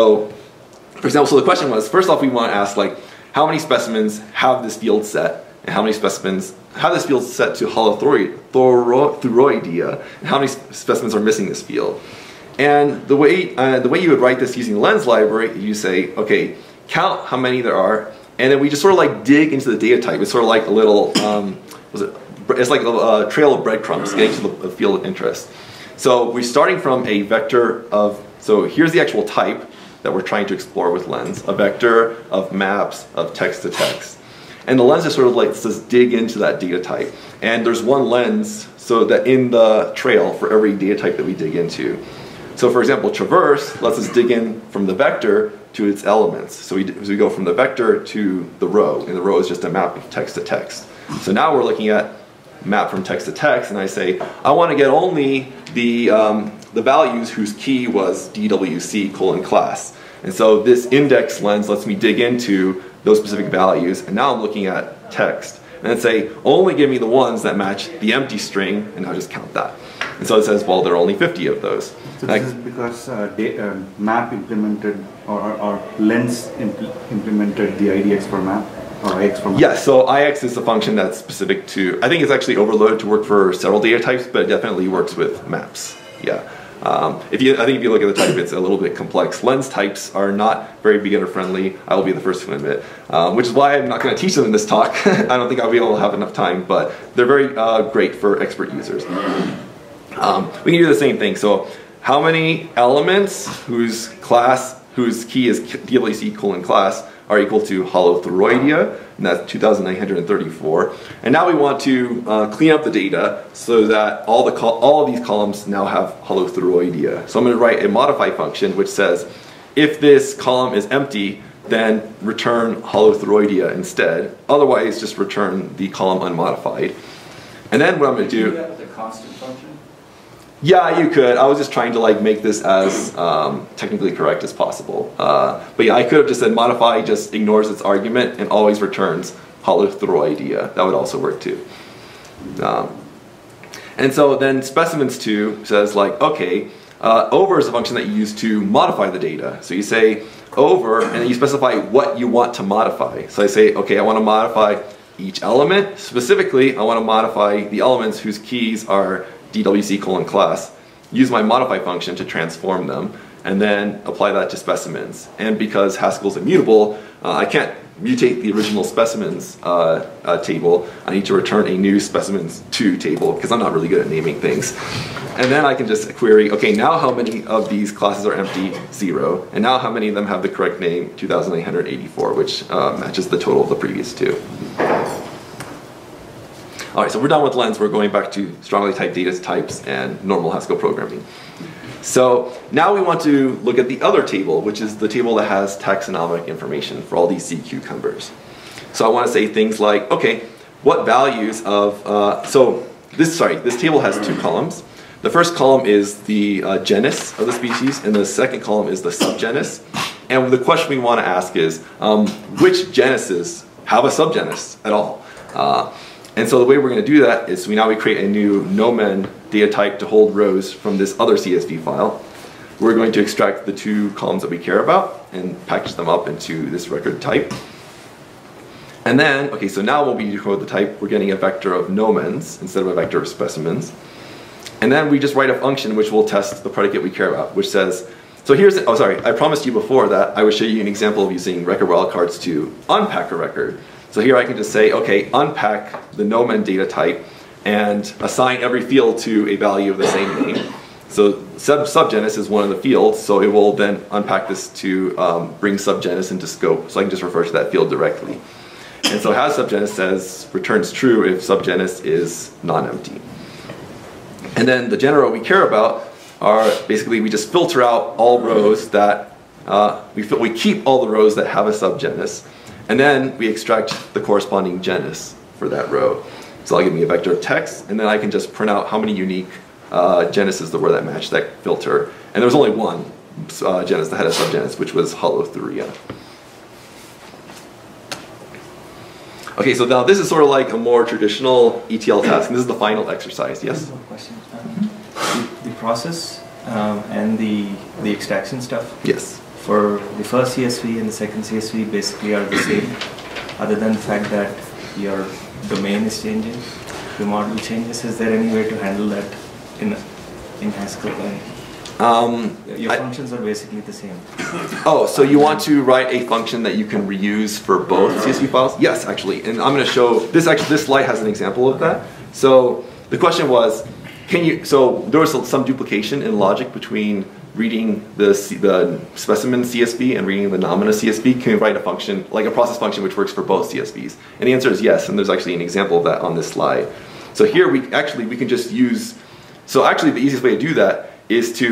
for example, so the question was, first off, we want to ask like, how many specimens have this field set? And how many specimens have this field set to Holothuroidea, and how many specimens are missing this field? And the way, uh, the way you would write this using the lens library, you say, okay, count how many there are, and then we just sort of like dig into the data type. It's sort of like a little, um, was it, it's like a uh, trail of breadcrumbs getting to the field of interest. So we're starting from a vector of, so here's the actual type that we're trying to explore with lens, a vector of maps of text to text. And the lens just sort of like says dig into that data type. And there's one lens so that in the trail for every data type that we dig into. So for example, traverse lets us dig in from the vector to its elements. So we, so we go from the vector to the row, and the row is just a map of text to text. So now we're looking at map from text to text, and I say, I want to get only the um, the values whose key was D W C colon class. And so this index lens lets me dig into those specific values, and now I'm looking at text. And then say, only give me the ones that match the empty string, and I'll just count that. And so it says, well, there are only fifty of those. So this I, is because uh, data, uh, map implemented, or, or, or lens impl implemented the I D X for map, or I X for map? Yes, yeah, so I X is a function that's specific to, I think it's actually overloaded to work for several data types, but it definitely works with maps, yeah. Um, if you, I think if you look at the type, it's a little bit complex. Lens types are not very beginner-friendly, I will be the first to admit, um, which is why I'm not going to teach them in this talk. I don't think I'll be able to have enough time, but they're very uh, great for expert users. Um, we can do the same thing, so how many elements whose class, whose key is D W C colon class are equal to Holothuroidea, and that's two thousand nine hundred thirty-four. And now we want to uh, clean up the data so that all, the all of these columns now have Holothuroidea. So I'm gonna write a modify function which says, if this column is empty, then return Holothuroidea instead. Otherwise, just return the column unmodified. And then what I'm gonna do- Can you do that with a constant function? Yeah, you could. I was just trying to like make this as um, technically correct as possible. Uh, but yeah, I could have just said modify just ignores its argument and always returns Holothuroidea. That would also work too. Um, and so then specimens two says like, okay, uh, over is a function that you use to modify the data. So you say over and then you specify what you want to modify. So I say, okay, I want to modify each element. Specifically, I want to modify the elements whose keys are D W C colon class, use my modify function to transform them, and then apply that to specimens. And because Haskell's immutable, uh, I can't mutate the original specimens uh, uh, table. I need to return a new specimens two table, because I'm not really good at naming things. And then I can just query, okay, now how many of these classes are empty? Zero. And now how many of them have the correct name? two thousand eight hundred eighty-four, which uh, matches the total of the previous two. All right, so we're done with lens. We're going back to strongly typed data types and normal Haskell programming. So now we want to look at the other table, which is the table that has taxonomic information for all these sea cucumbers. So I want to say things like, okay, what values of, uh, so this, sorry, this table has two columns. The first column is the uh, genus of the species, and the second column is the subgenus. And the question we want to ask is, um, which genuses have a subgenus at all? Uh, And so the way we're going to do that is we now we create a new nomen data type to hold rows from this other C S V file. We're going to extract the two columns that we care about and package them up into this record type. And then, okay, so now when we decode the type, we're getting a vector of nomens instead of a vector of specimens. And then we just write a function which will test the predicate we care about, which says, so here's, oh sorry, I promised you before that I would show you an example of using record wildcards to unpack a record. So here I can just say, okay, unpack the nomen data type and assign every field to a value of the same name. So sub subgenus is one of the fields, so it will then unpack this to um, bring subgenus into scope, so I can just refer to that field directly. And so has subgenus says, returns true if subgenus is non-empty. And then the genera we care about are, basically we just filter out all rows that, uh, we, we keep all the rows that have a subgenus. And then we extract the corresponding genus for that row. So I'll give me a vector of text, and then I can just print out how many unique uh, genuses there were that matched that filter. And there was only one uh, genus that had a subgenus, which was Holothuroidea. Okay, so now this is sort of like a more traditional E T L task, and this is the final exercise. Yes? One question. The process um, and the, the extraction stuff? Yes. For the first C S V and the second C S V basically are the same, other than the fact that your domain is changing, the model changes. Is there any way to handle that in in Haskell? Um, your I, functions are basically the same. Oh, so you want to write a function that you can reuse for both C S V files? Yes, actually, and I'm going to show this. Actually, this slide has an example of that. So the question was, can you? So there was some duplication in logic between reading the, C, the specimen C S V and reading the nomina C S V, can we write a function, like a process function which works for both C S Vs? And the answer is yes, and there's actually an example of that on this slide. So here we actually, we can just use, so actually the easiest way to do that is to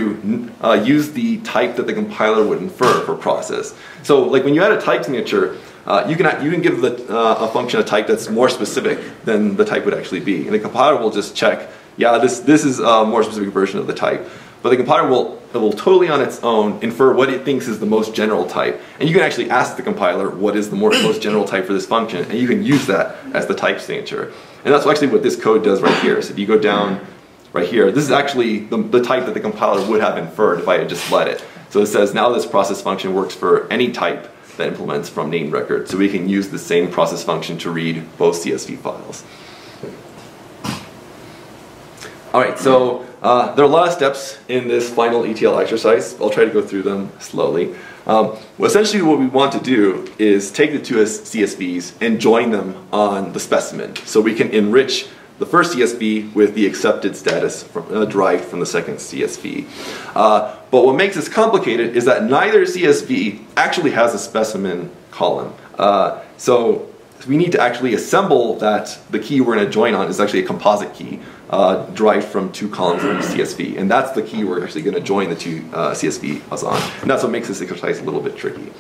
uh, use the type that the compiler would infer for process. So like when you add a type signature, uh, you, can, you can give the, uh, a function a type that's more specific than the type would actually be. And the compiler will just check, yeah, this, this is a more specific version of the type. but the compiler will, it will totally on its own infer what it thinks is the most general type. And you can actually ask the compiler what is the more, most general type for this function, and you can use that as the type signature. And that's actually what this code does right here. So if you go down right here, this is actually the, the type that the compiler would have inferred if I had just let it. So it says now this process function works for any type that implements from named record. So we can use the same process function to read both C S V files. All right, so uh, there are a lot of steps in this final E T L exercise. I'll try to go through them slowly. Um, well, essentially what we want to do is take the two C S Vs and join them on the specimen. So we can enrich the first C S V with the accepted status from, uh, derived from the second C S V. Uh, but what makes this complicated is that neither C S V actually has a specimen column. Uh, so we need to actually assemble that the key we're going to join on is actually a composite key uh, derived from two columns in each C S V. And that's the key we're actually going to join the two uh, C S Vs on. And that's what makes this exercise a little bit tricky.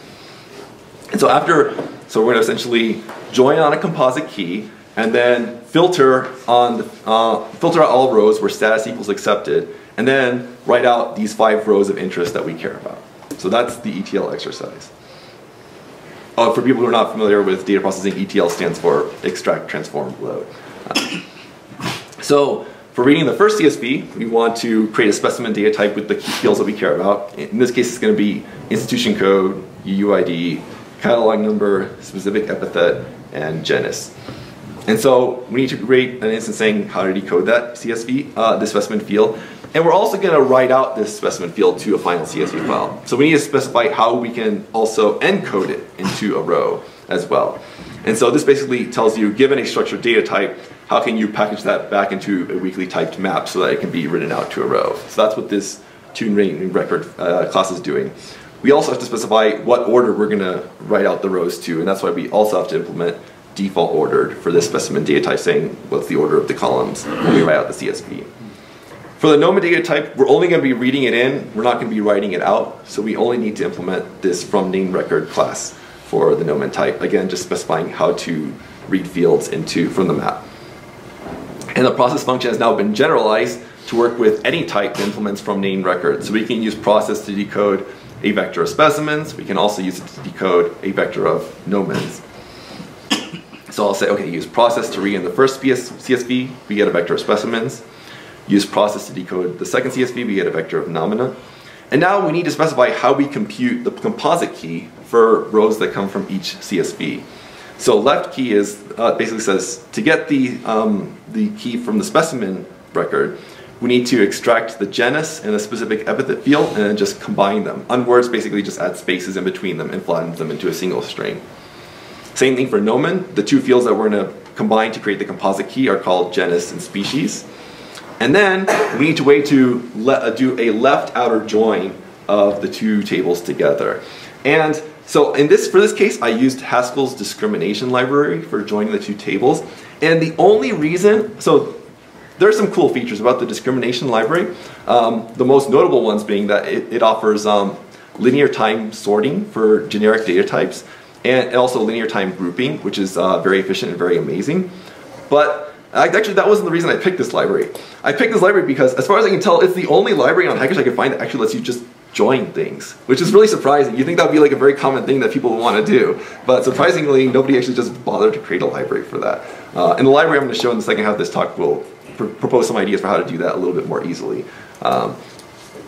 And so after, so we're going to essentially join on a composite key and then filter on the, uh, filter out all rows where status equals accepted, and then write out these five rows of interest that we care about. So that's the E T L exercise. Uh, for people who are not familiar with data processing, E T L stands for extract, transform, load. Uh, so for reading the first C S V, we want to create a specimen data type with the key fields that we care about. In this case, it's going to be institution code, U U I D, catalog number, specific epithet, and genus. And so we need to create an instance saying how to decode that C S V, uh, the specimen field. And we're also going to write out this specimen field to a final C S V file. So we need to specify how we can also encode it into a row as well. And so this basically tells you, given a structured data type, how can you package that back into a weakly typed map so that it can be written out to a row. So that's what this tuning record uh, class is doing. We also have to specify what order we're going to write out the rows to, and that's why we also have to implement default ordered for this specimen data type, saying what's the order of the columns when we write out the C S V. For the N O M A data type, we're only going to be reading it in, we're not going to be writing it out, so we only need to implement this from name record class for the N O M A type, again just specifying how to read fields into from the map. And the process function has now been generalized to work with any type that implements from name record, so we can use process to decode a vector of specimens, we can also use it to decode a vector of nomens. So I'll say, okay, use process to read in the first C S V, we get a vector of specimens. Use process to decode the second C S V, we get a vector of nomina. And now we need to specify how we compute the composite key for rows that come from each C S V. So left key is, uh, basically says, to get the, um, the key from the specimen record, we need to extract the genus and the specific epithet field and then just combine them. Unwords basically just add spaces in between them and flattens them into a single string. Same thing for nomen. The two fields that we're going to combine to create the composite key are called genus and species. And then we need to wait to let, do a left outer join of the two tables together. And so in this, for this case, I used Haskell's discrimination library for joining the two tables. And the only reason, so there are some cool features about the discrimination library. Um, the most notable ones being that it, it offers um, linear time sorting for generic data types, and also linear time grouping, which is uh, very efficient and very amazing. But actually, that wasn't the reason I picked this library. I picked this library because, as far as I can tell, it's the only library on Hackage I can find that actually lets you just join things, which is really surprising. You'd think that would be like a very common thing that people would want to do. But surprisingly, nobody actually just bothered to create a library for that. Uh, and the library I'm going to show in the second half of this talk will pr propose some ideas for how to do that a little bit more easily. Um,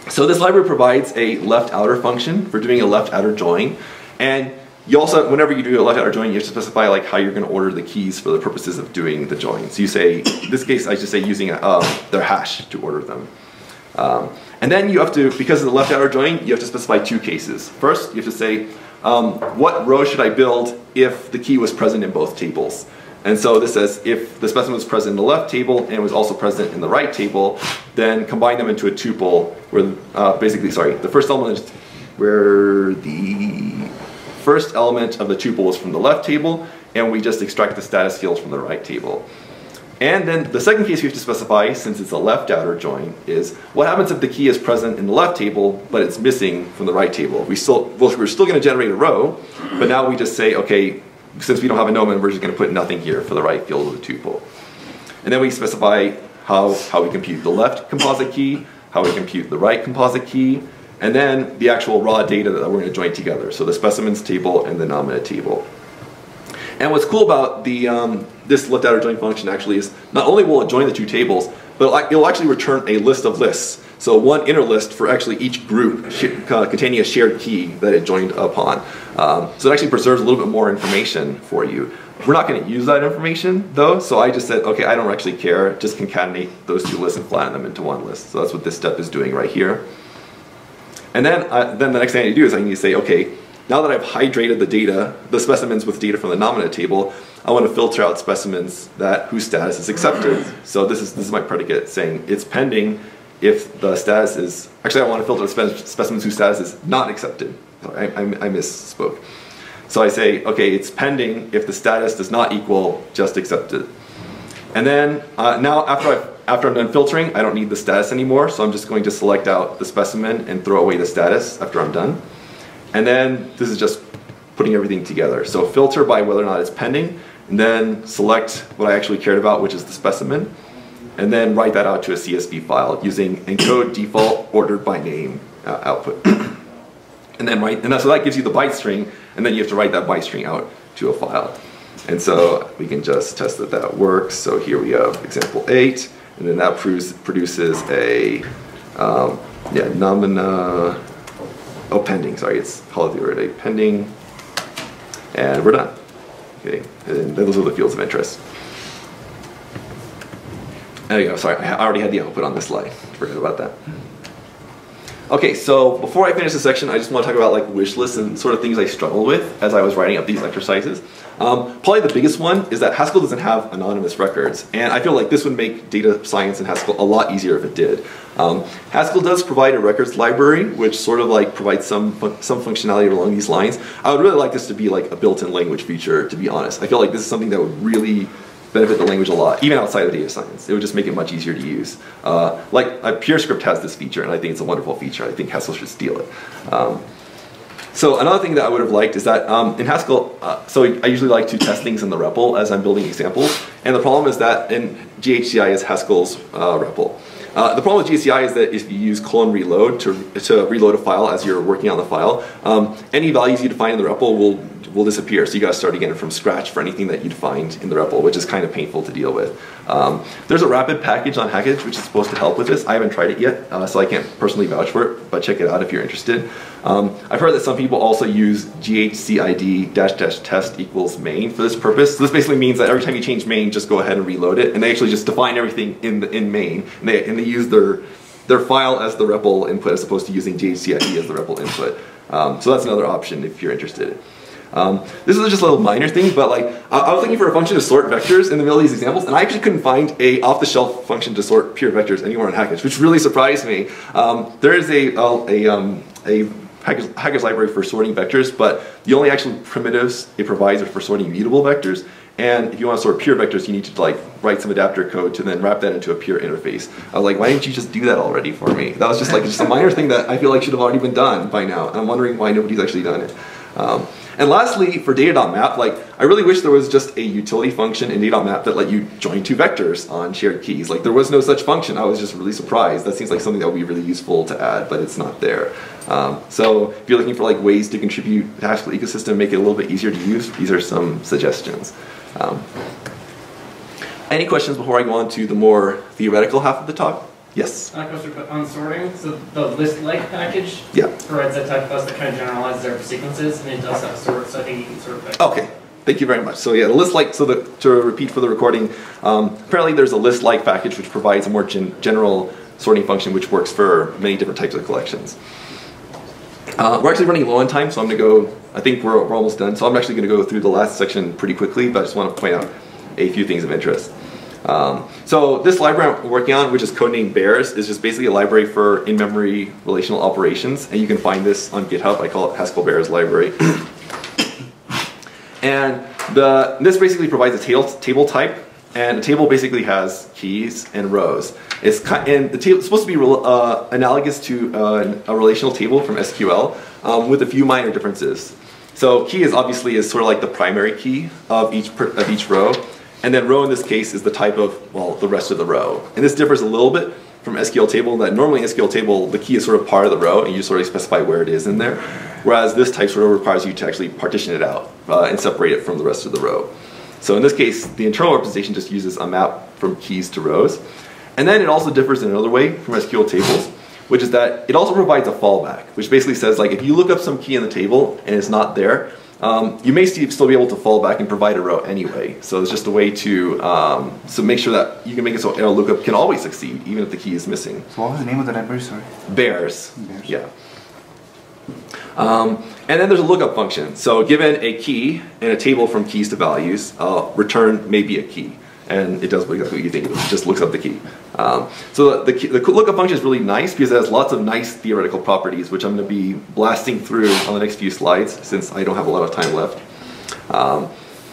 so this library provides a left outer function for doing a left outer join. And you also, whenever you do a left outer join, you have to specify like how you're going to order the keys for the purposes of doing the join. So you say, in this case, I just say using uh, their hash to order them. Um, and then you have to, because of the left outer join, you have to specify two cases. First, you have to say, um, what row should I build if the key was present in both tables? And so this says, if the specimen was present in the left table and was also present in the right table, then combine them into a tuple where, uh, basically, sorry, the first element is where the first element of the tuple is from the left table, and we just extract the status fields from the right table. And then the second case we have to specify, since it's a left outer join, is what happens if the key is present in the left table, but it's missing from the right table? We still, well, we're still going to generate a row, but now we just say, okay, since we don't have a nomen, we're just going to put nothing here for the right field of the tuple. And then we specify how, how we compute the left composite key, how we compute the right composite key, and then the actual raw data that we're going to join together, so the specimens table and the nominate table. And what's cool about the, um, this left outer join function actually is not only will it join the two tables, but it'll actually return a list of lists. So one inner list for actually each group sh uh, containing a shared key that it joined upon. Um, so it actually preserves a little bit more information for you. We're not going to use that information though, so I just said, okay, I don't actually care. Just concatenate those two lists and flatten them into one list. So that's what this step is doing right here. And then, uh, then the next thing I need to do is I need to say, okay, now that I've hydrated the data, the specimens with data from the nominate table, I want to filter out specimens that whose status is accepted. So this is, this is my predicate saying it's pending if the status is, actually I want to filter spe specimens whose status is not accepted. I, I, I misspoke. So I say, okay, it's pending if the status does not equal just accepted. And then uh, now after I've After I'm done filtering, I don't need the status anymore, so I'm just going to select out the specimen and throw away the status after I'm done. And then this is just putting everything together. So filter by whether or not it's pending, and then select what I actually cared about, which is the specimen, and then write that out to a C S V file using encode default ordered by name uh, output. and then write, and so that gives you the byte string, and then you have to write that byte string out to a file. And so we can just test that that works. So here we have example eight. And then that produces a, um, yeah, nomina, oh, pending, sorry, it's Holothuroidea pending, and we're done. Okay, and those are the fields of interest. There you go, sorry, I already had the output on this slide, forget about that. Okay, so before I finish this section, I just want to talk about like wish lists and sort of things I struggled with as I was writing up these exercises. Um, probably the biggest one is that Haskell doesn't have anonymous records, and I feel like this would make data science in Haskell a lot easier if it did. Um, Haskell does provide a records library, which sort of like provides some fun some functionality along these lines. I would really like this to be like a built-in language feature, to be honest. I feel like this is something that would really benefit the language a lot, even outside of data science. It would just make it much easier to use. Uh, like, uh, PureScript has this feature, and I think it's a wonderful feature. I think Haskell should steal it. Um, so another thing that I would have liked is that um, in Haskell, uh, so I usually like to test things in the REPL as I'm building examples, and the problem is that in G H C I is Haskell's uh, REPL. Uh, the problem with G H C I is that if you use colon reload to, to reload a file as you're working on the file, um, any values you define in the REPL will will disappear, so you gotta start again from scratch for anything that you'd find in the REPL, which is kind of painful to deal with. Um, there's a rapid package on Hackage which is supposed to help with this. I haven't tried it yet, uh, so I can't personally vouch for it, but check it out if you're interested. Um, I've heard that some people also use ghcid dash dash test equals main for this purpose. So this basically means that every time you change main, just go ahead and reload it, and they actually just define everything in the, in main, and they, and they use their, their file as the REPL input as opposed to using ghcid as the REPL input. Um, so that's another option if you're interested. Um, this is just a little minor thing, but like I, I was looking for a function to sort vectors in the middle of these examples, and I actually couldn't find a off-the-shelf function to sort pure vectors anywhere in Hackage, which really surprised me. Um, there is a a, um, a Hackage, Hackage library for sorting vectors, but the only actual primitives it provides are for sorting mutable vectors. And if you want to sort pure vectors, you need to like write some adapter code to then wrap that into a pure interface. I was like, why didn't you just do that already for me? That was just like just a minor thing that I feel like should have already been done by now. And I'm wondering why nobody's actually done it. Um, And lastly, for data.map, like I really wish there was just a utility function in data.map that let you join two vectors on shared keys. Like there was no such function. I was just really surprised. That seems like something that would be really useful to add, but it's not there. Um, so if you're looking for like ways to contribute to the Haskell ecosystem, make it a little bit easier to use, these are some suggestions. Um, any questions before I go on to the more theoretical half of the talk? Yes. On, on sorting, so the list-like package yeah. provides that type bus that kind of generalizes over sequences, and it does have sort, so I think you can sort of. Okay, thank you very much. So yeah, the list-like. So the, to repeat for the recording, um, apparently there's a list-like package which provides a more gen general sorting function which works for many different types of collections. Uh, we're actually running low on time, so I'm going to go. I think we're, we're almost done. So I'm actually going to go through the last section pretty quickly, but I just want to point out a few things of interest. Um, so this library I'm working on, which is codenamed Bears, is just basically a library for in-memory relational operations, and you can find this on GitHub. I call it Haskell Bears Library. and the, this basically provides a table, table type, and a table basically has keys and rows. It's kind, and the table is supposed to be uh, analogous to uh, a relational table from S Q L um, with a few minor differences. So key is obviously is sort of like the primary key of each, per, of each row. And then row in this case is the type of, well, the rest of the row. And this differs a little bit from S Q L table, that normally in S Q L table, the key is sort of part of the row and you sort of specify where it is in there. Whereas this type sort of requires you to actually partition it out uh, and separate it from the rest of the row. So in this case, the internal representation just uses a map from keys to rows. And then it also differs in another way from S Q L tables, which is that it also provides a fallback, which basically says, like, if you look up some key in the table and it's not there, um, you may still be able to fall back and provide a row anyway. So it's just a way to um, so make sure that you can make it so a lookup can always succeed, even if the key is missing. So what was the name of the library, sorry? Bears. Bears. Yeah. Um, and then there's a lookup function. So given a key in a table from keys to values, uh, return may be a key. And it does exactly what you think, it just looks up the key. Um, so the, the, the lookup function is really nice because it has lots of nice theoretical properties, which I'm going to be blasting through on the next few slides since I don't have a lot of time left. Um,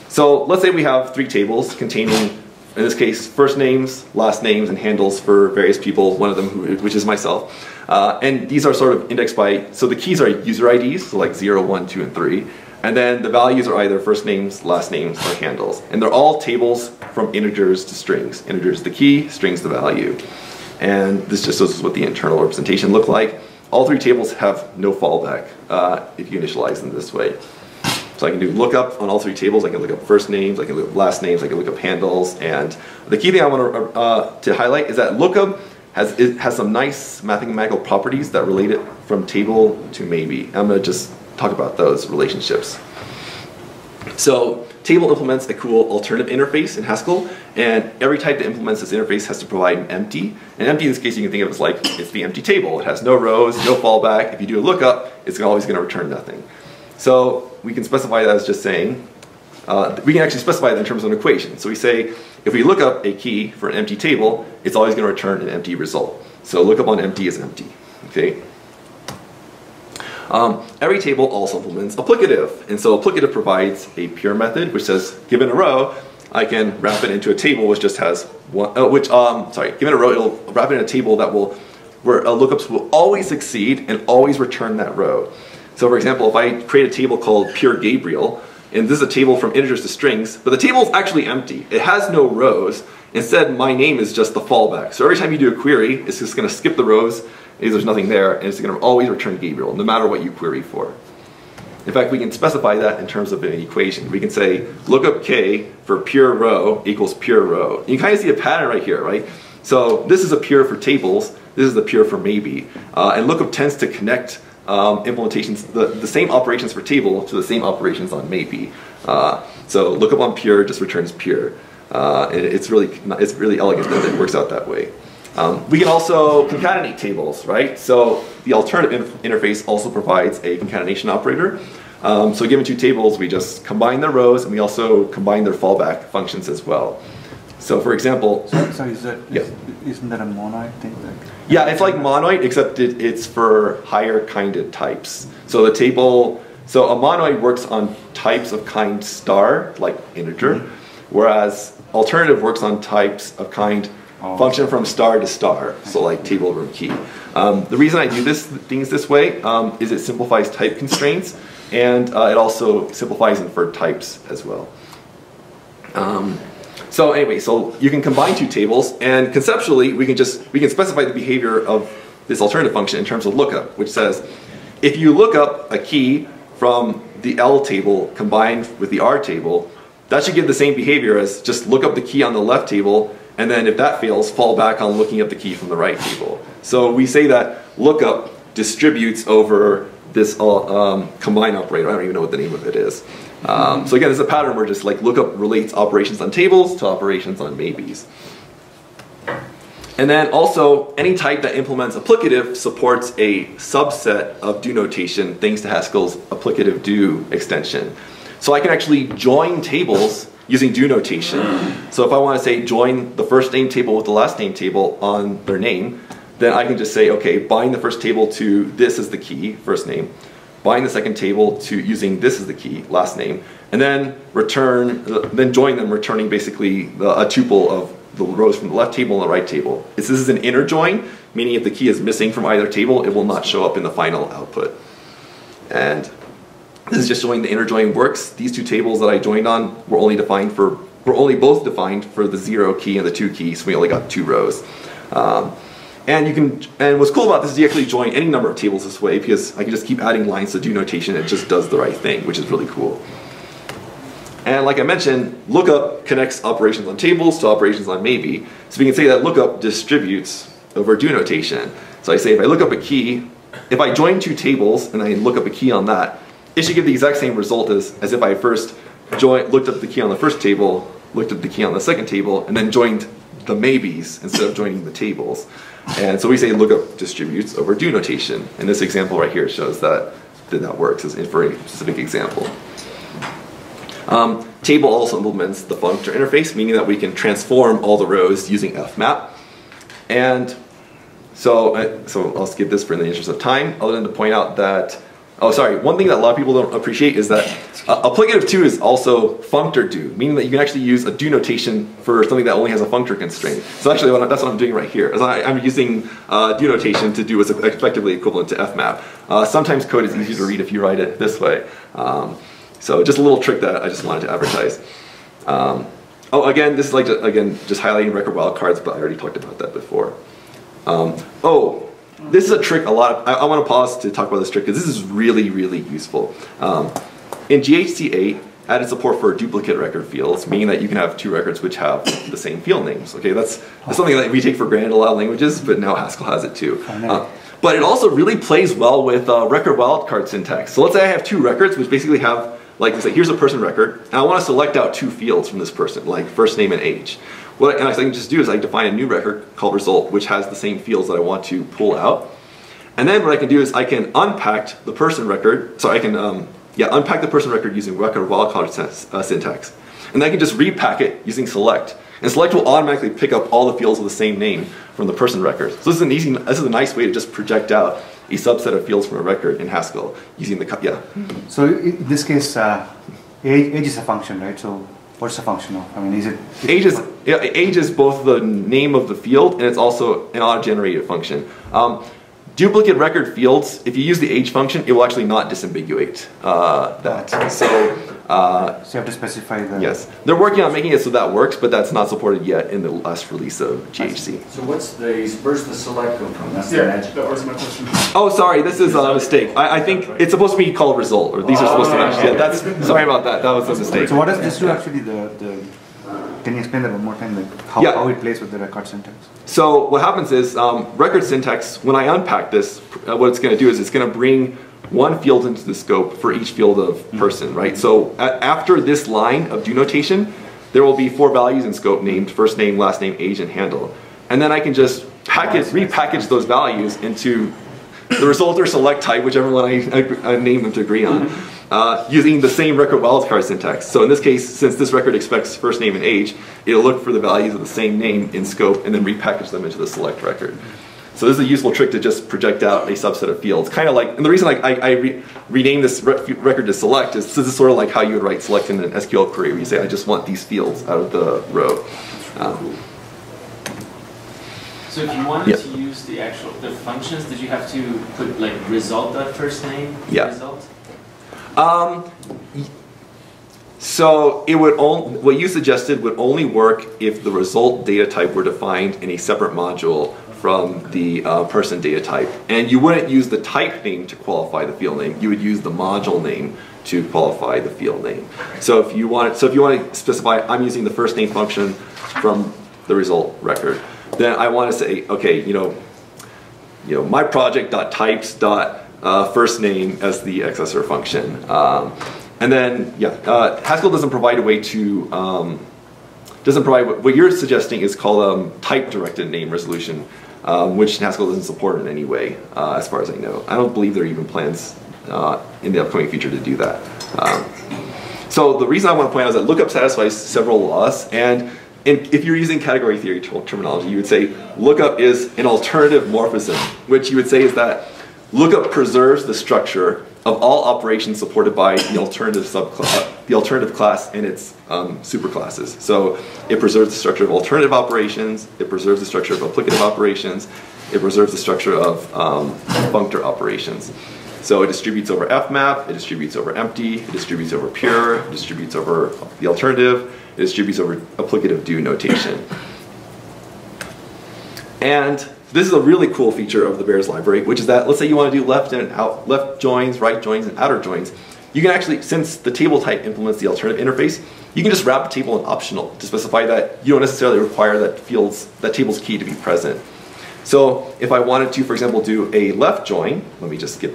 so let's say we have three tables containing, in this case, first names, last names, and handles for various people, one of them who, which is myself. Uh, and these are sort of indexed by, so the keys are user I Ds, so like zero, one, two, and three. And then the values are either first names, last names, or handles. And they're all tables from integers to strings. Integers the key, strings the value. And this just shows us what the internal representation look like. All three tables have no fallback uh, if you initialize them this way. So I can do lookup on all three tables. I can look up first names, I can look up last names, I can look up handles. And the key thing I want to, uh, to highlight is that lookup has, it has some nice mathematical properties that relate it from table to maybe. I'm going to just talk about those relationships. So table implements a cool alternative interface in Haskell, and every type that implements this interface has to provide an empty. And empty in this case you can think of as like, it's the empty table. It has no rows, no fallback. If you do a lookup, it's always going to return nothing. So we can specify that as just saying, uh, we can actually specify that in terms of an equation. So we say, if we look up a key for an empty table, it's always going to return an empty result. So lookup on empty is empty, okay? Um, every table also implements applicative, and so applicative provides a pure method which says, given a row, I can wrap it into a table which just has one. Oh, which um, sorry, given a row, it'll wrap it in a table that will, where uh, lookups will always succeed and always return that row. So, for example, if I create a table called pure Gabriel, and this is a table from integers to strings, but the table is actually empty. It has no rows. Instead, my name is just the fallback. So every time you do a query, it's just going to skip the rows. There's nothing there, and it's going to always return Gabriel, no matter what you query for. In fact, we can specify that in terms of an equation. We can say lookup k for pure row equals pure row. And you kind of see a pattern right here, right? So this is a pure for tables. This is the pure for maybe. Uh, and lookup tends to connect um, implementations, the, the same operations for table to the same operations on maybe. Uh, so lookup on pure just returns pure. Uh, and it's really, it's really elegant that it works out that way. Um, we can also concatenate tables, right? So the alternative interface also provides a concatenation operator. Um, so given two tables, we just combine their rows, and we also combine their fallback functions as well. So for example... So, so is that, yeah. is, isn't that a monoid thing? Like, yeah, it's like monoid, except it, it's for higher kinded types. So the table... So a monoid works on types of kind star, like integer, mm-hmm. whereas alternative works on types of kind... function from star to star, so like table room key. Um, the reason I do this things this way um, is it simplifies type constraints, and uh, it also simplifies inferred types as well. Um, so anyway, so you can combine two tables, and conceptually we can just we can specify the behavior of this alternative function in terms of lookup, which says if you look up a key from the L table combined with the R table, that should give the same behavior as just look up the key on the left table. And then if that fails, fall back on looking up the key from the right table. So we say that lookup distributes over this um, combine operator. I don't even know what the name of it is. Um, so again, it's a pattern where just like lookup relates operations on tables to operations on maybes. And then also, any type that implements applicative supports a subset of do notation thanks to Haskell's applicative do extension. So I can actually join tables using do notation. So if I want to say join the first name table with the last name table on their name, then I can just say, okay, bind the first table to this is the key, first name, bind the second table to using this is the key, last name, and then return, then join them, returning basically the, a tuple of the rows from the left table and the right table. It's, this is an inner join, meaning if the key is missing from either table, it will not show up in the final output. And this is just showing the inner join works. These two tables that I joined on were only defined for, were only both defined for the zero key and the two key, so we only got two rows. Um, And you can, and what's cool about this is you actually join any number of tables this way, because I can just keep adding lines to do notation and it just does the right thing, which is really cool. And like I mentioned, lookup connects operations on tables to operations on maybe. So we can say that lookup distributes over do notation. So I say if I look up a key, if I join two tables and I look up a key on that, it should give the exact same result as, as if I first joined, looked up the key on the first table, looked up the key on the second table, and then joined the maybes instead of joining the tables. And so we say lookup distributes over do notation. And this example right here shows that that, that works as for a specific example. Um, table also implements the functor interface, meaning that we can transform all the rows using F map. And so, I, so I'll skip this for in the interest of time, other than to point out that, oh sorry, one thing that a lot of people don't appreciate is that uh, applicative to is also functor do, meaning that you can actually use a do notation for something that only has a functor constraint. So actually what I, that's what I'm doing right here, is I, I'm using uh, do notation to do what's effectively equivalent to F map. Uh, sometimes code is easier to read if you write it this way. Um, So just a little trick that I just wanted to advertise. Um, oh, again, this is like, again, just highlighting record wildcards, but I already talked about that before. Um, oh, this is a trick a lot of, I, I want to pause to talk about this trick, because this is really, really useful. Um, in G H C eight, added support for duplicate record fields, meaning that you can have two records which have the same field names. Okay, that's, that's something that we take for granted in a lot of languages, but now Haskell has it too. Uh, but it also really plays well with uh, record wildcard syntax. So let's say I have two records which basically have, like, say, here's a person record, and I want to select out two fields from this person, like first name and age. What I, and I can just do is I can define a new record called result, which has the same fields that I want to pull out. And then what I can do is I can unpack the person record, so I can, um, yeah, unpack the person record using record wildcard uh, syntax. And then I can just repack it using select. And select will automatically pick up all the fields with the same name from the person record. So this is an easy, this is a nice way to just project out a subset of fields from a record in Haskell using the, yeah. So in this case, uh, age, age is a function, right? So what's the function of? I mean, is it? Is age is, yeah, age is both the name of the field and it's also an auto-generated function. Um, duplicate record fields, if you use the age function, it will actually not disambiguate uh, that. So, uh, so you have to specify the... Yes. They're working on making it so that works, but that's not supported yet in the last release of G H C. So what's the, where's the select come from? That's yeah, the that was my question. Oh, sorry, this is a mistake. I, I think it's supposed to be called result, or these are supposed to match. Yeah, that's, sorry about that, that was a mistake. So what does this do actually, the... the Can you explain that one more time, like how, yeah. how it plays with the record syntax? So what happens is, um, record syntax, when I unpack this, uh, what it's going to do is it's going to bring one field into the scope for each field of person, mm-hmm. right? So uh, after this line of do notation, there will be four values in scope named first name, last name, age, and handle. And then I can just package, repackage those values into the result or select type, whichever one I, I, I name them to agree on. Mm-hmm. Uh, using the same record wildcard syntax. So in this case, since this record expects first name and age, it'll look for the values of the same name in scope and then repackage them into the select record. So this is a useful trick to just project out a subset of fields. Kind of like, and the reason I, I, I re rename this re record to select is this is sort of like how you would write select in an S Q L query where you say, I just want these fields out of the row. Um, So if you wanted yeah. to use the actual, the functions, did you have to put like result dot first name? Yeah. Result? Um, so it would only, what you suggested would only work if the result data type were defined in a separate module from the uh, person data type. And you wouldn't use the type name to qualify the field name, you would use the module name to qualify the field name. So if you want, so if you want to specify, I'm using the first name function from the result record, then I want to say, okay, you know, you know, my project.types. Uh, first name as the accessor function. Um, and then, yeah, uh, Haskell doesn't provide a way to, um, doesn't provide, what, what you're suggesting is called um, type-directed name resolution, um, which Haskell doesn't support in any way, uh, as far as I know. I don't believe there are even plans uh, in the upcoming future to do that. Um, so the reason I want to point out is that lookup satisfies several laws, and in, if you're using category theory terminology, you would say lookup is an alternative morphism, which you would say is that lookup preserves the structure of all operations supported by the alternative subclass, the alternative class and its um, superclasses. So it preserves the structure of alternative operations, it preserves the structure of applicative operations, it preserves the structure of um, functor operations. So it distributes over F map, it distributes over empty, it distributes over pure, it distributes over the alternative, it distributes over applicative do notation. And This is a really cool feature of the Bears library, which is that, let's say you want to do left and out, left joins, right joins, and outer joins. You can actually, since the table type implements the alternative interface, you can just wrap a table in optional to specify that you don't necessarily require that fields, that table's key to be present. So if I wanted to, for example, do a left join, let me just get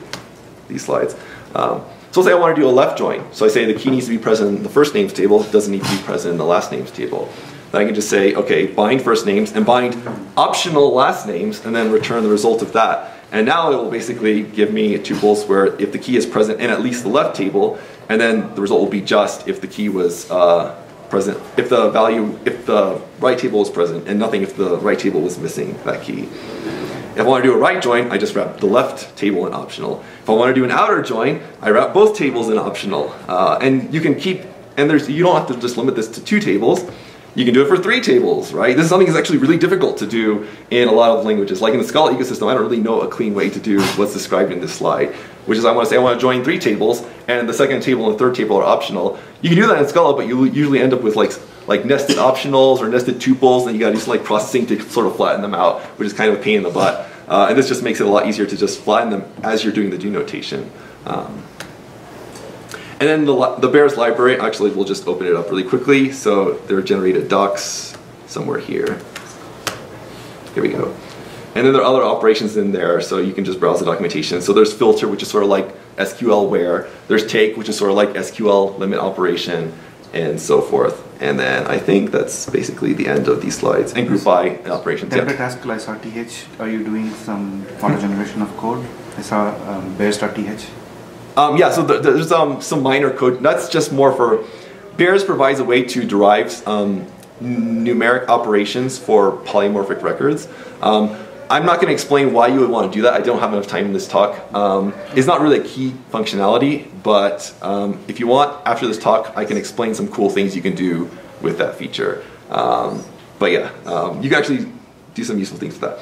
these slides. Um, so let's say I want to do a left join. So I say the key needs to be present in the first names table, doesn't need to be present in the last names table. Then I can just say, okay, bind first names and bind optional last names and then return the result of that. And now it will basically give me tuples where if the key is present in at least the left table, and then the result will be just if the key was uh, present, if the value, if the right table was present, and nothing if the right table was missing that key. If I want to do a right join, I just wrap the left table in optional. If I want to do an outer join, I wrap both tables in optional. Uh, and you can keep, and there's, you don't have to just limit this to two tables. You can do it for three tables, right? This is something that's actually really difficult to do in a lot of languages. Like in the Scala ecosystem, I don't really know a clean way to do what's described in this slide, which is I want to say I want to join three tables, and the second table and third table are optional. You can do that in Scala, but you usually end up with like, like nested optionals or nested tuples, and you got to do some like processing to sort of flatten them out, which is kind of a pain in the butt. Uh, and this just makes it a lot easier to just flatten them as you're doing the do notation. Um, And then the, the Bears library, actually we'll just open it up really quickly. So there are generated docs somewhere here. Here we go. And then there are other operations in there, so you can just browse the documentation. So there's filter, which is sort of like S Q L where. There's take, which is sort of like S Q L limit operation, and so forth. And then I think that's basically the end of these slides. And group by operations. Template Haskell S R T H, are you doing some auto generation of code? I saw um, bears dot T H. Um, yeah, so the, there's um, some minor code. That's just more for, Bears provides a way to derive um, numeric operations for polymorphic records. Um, I'm not going to explain why you would want to do that. I don't have enough time in this talk. Um, it's not really a key functionality, but um, if you want, after this talk, I can explain some cool things you can do with that feature. Um, but yeah, um, you can actually do some useful things with that.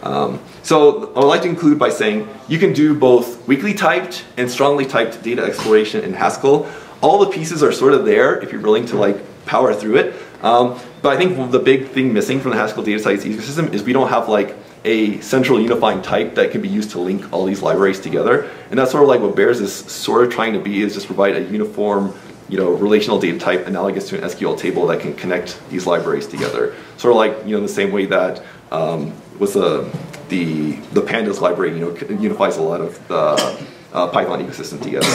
Um, so I would like to conclude by saying you can do both weakly typed and strongly typed data exploration in Haskell. All the pieces are sort of there if you're willing to like power through it. Um, but I think the big thing missing from the Haskell data science ecosystem is we don't have like a central unifying type that can be used to link all these libraries together. And that's sort of like what Bears is sort of trying to be, is just provide a uniform, you know, relational data type analogous to an S Q L table that can connect these libraries together. Sort of like, you know, the same way that um, was the, the the pandas library, you know, unifies a lot of the uh, Python ecosystem together.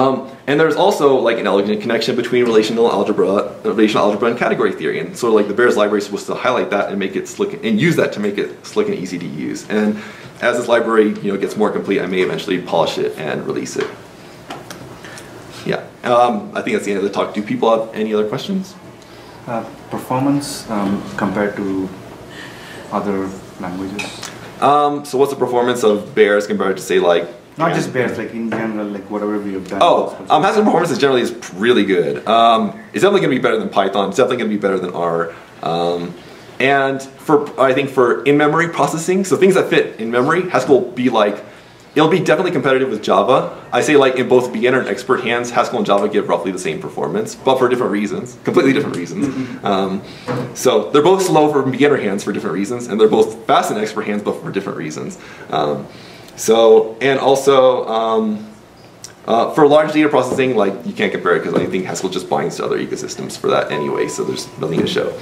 Um, and there's also like an elegant connection between relational algebra, relational algebra and category theory, and sort of like the Bears library is supposed to highlight that and make it slick and use that to make it slick and easy to use. And as this library, you know, gets more complete, I may eventually polish it and release it. Yeah, um, I think that's the end of the talk. Do people have any other questions? Uh, performance um, compared to other languages? Um, so what's the performance of Bears compared to, say, like... Not just Bears, like in general, like whatever we have done. Oh, um, Haskell performance is generally is really good. Um, it's definitely going to be better than Python. It's definitely going to be better than R. Um, and for, I think for in-memory processing, so things that fit in memory, Haskell will be like, it'll be definitely competitive with Java. I say like in both beginner and expert hands, Haskell and Java give roughly the same performance, but for different reasons, completely different reasons. Um, so they're both slow for beginner hands for different reasons, and they're both fast in expert hands, but for different reasons. Um, so, and also um, uh, for large data processing, like you can't compare it because I think Haskell just binds to other ecosystems for that anyway, so there's nothing to show.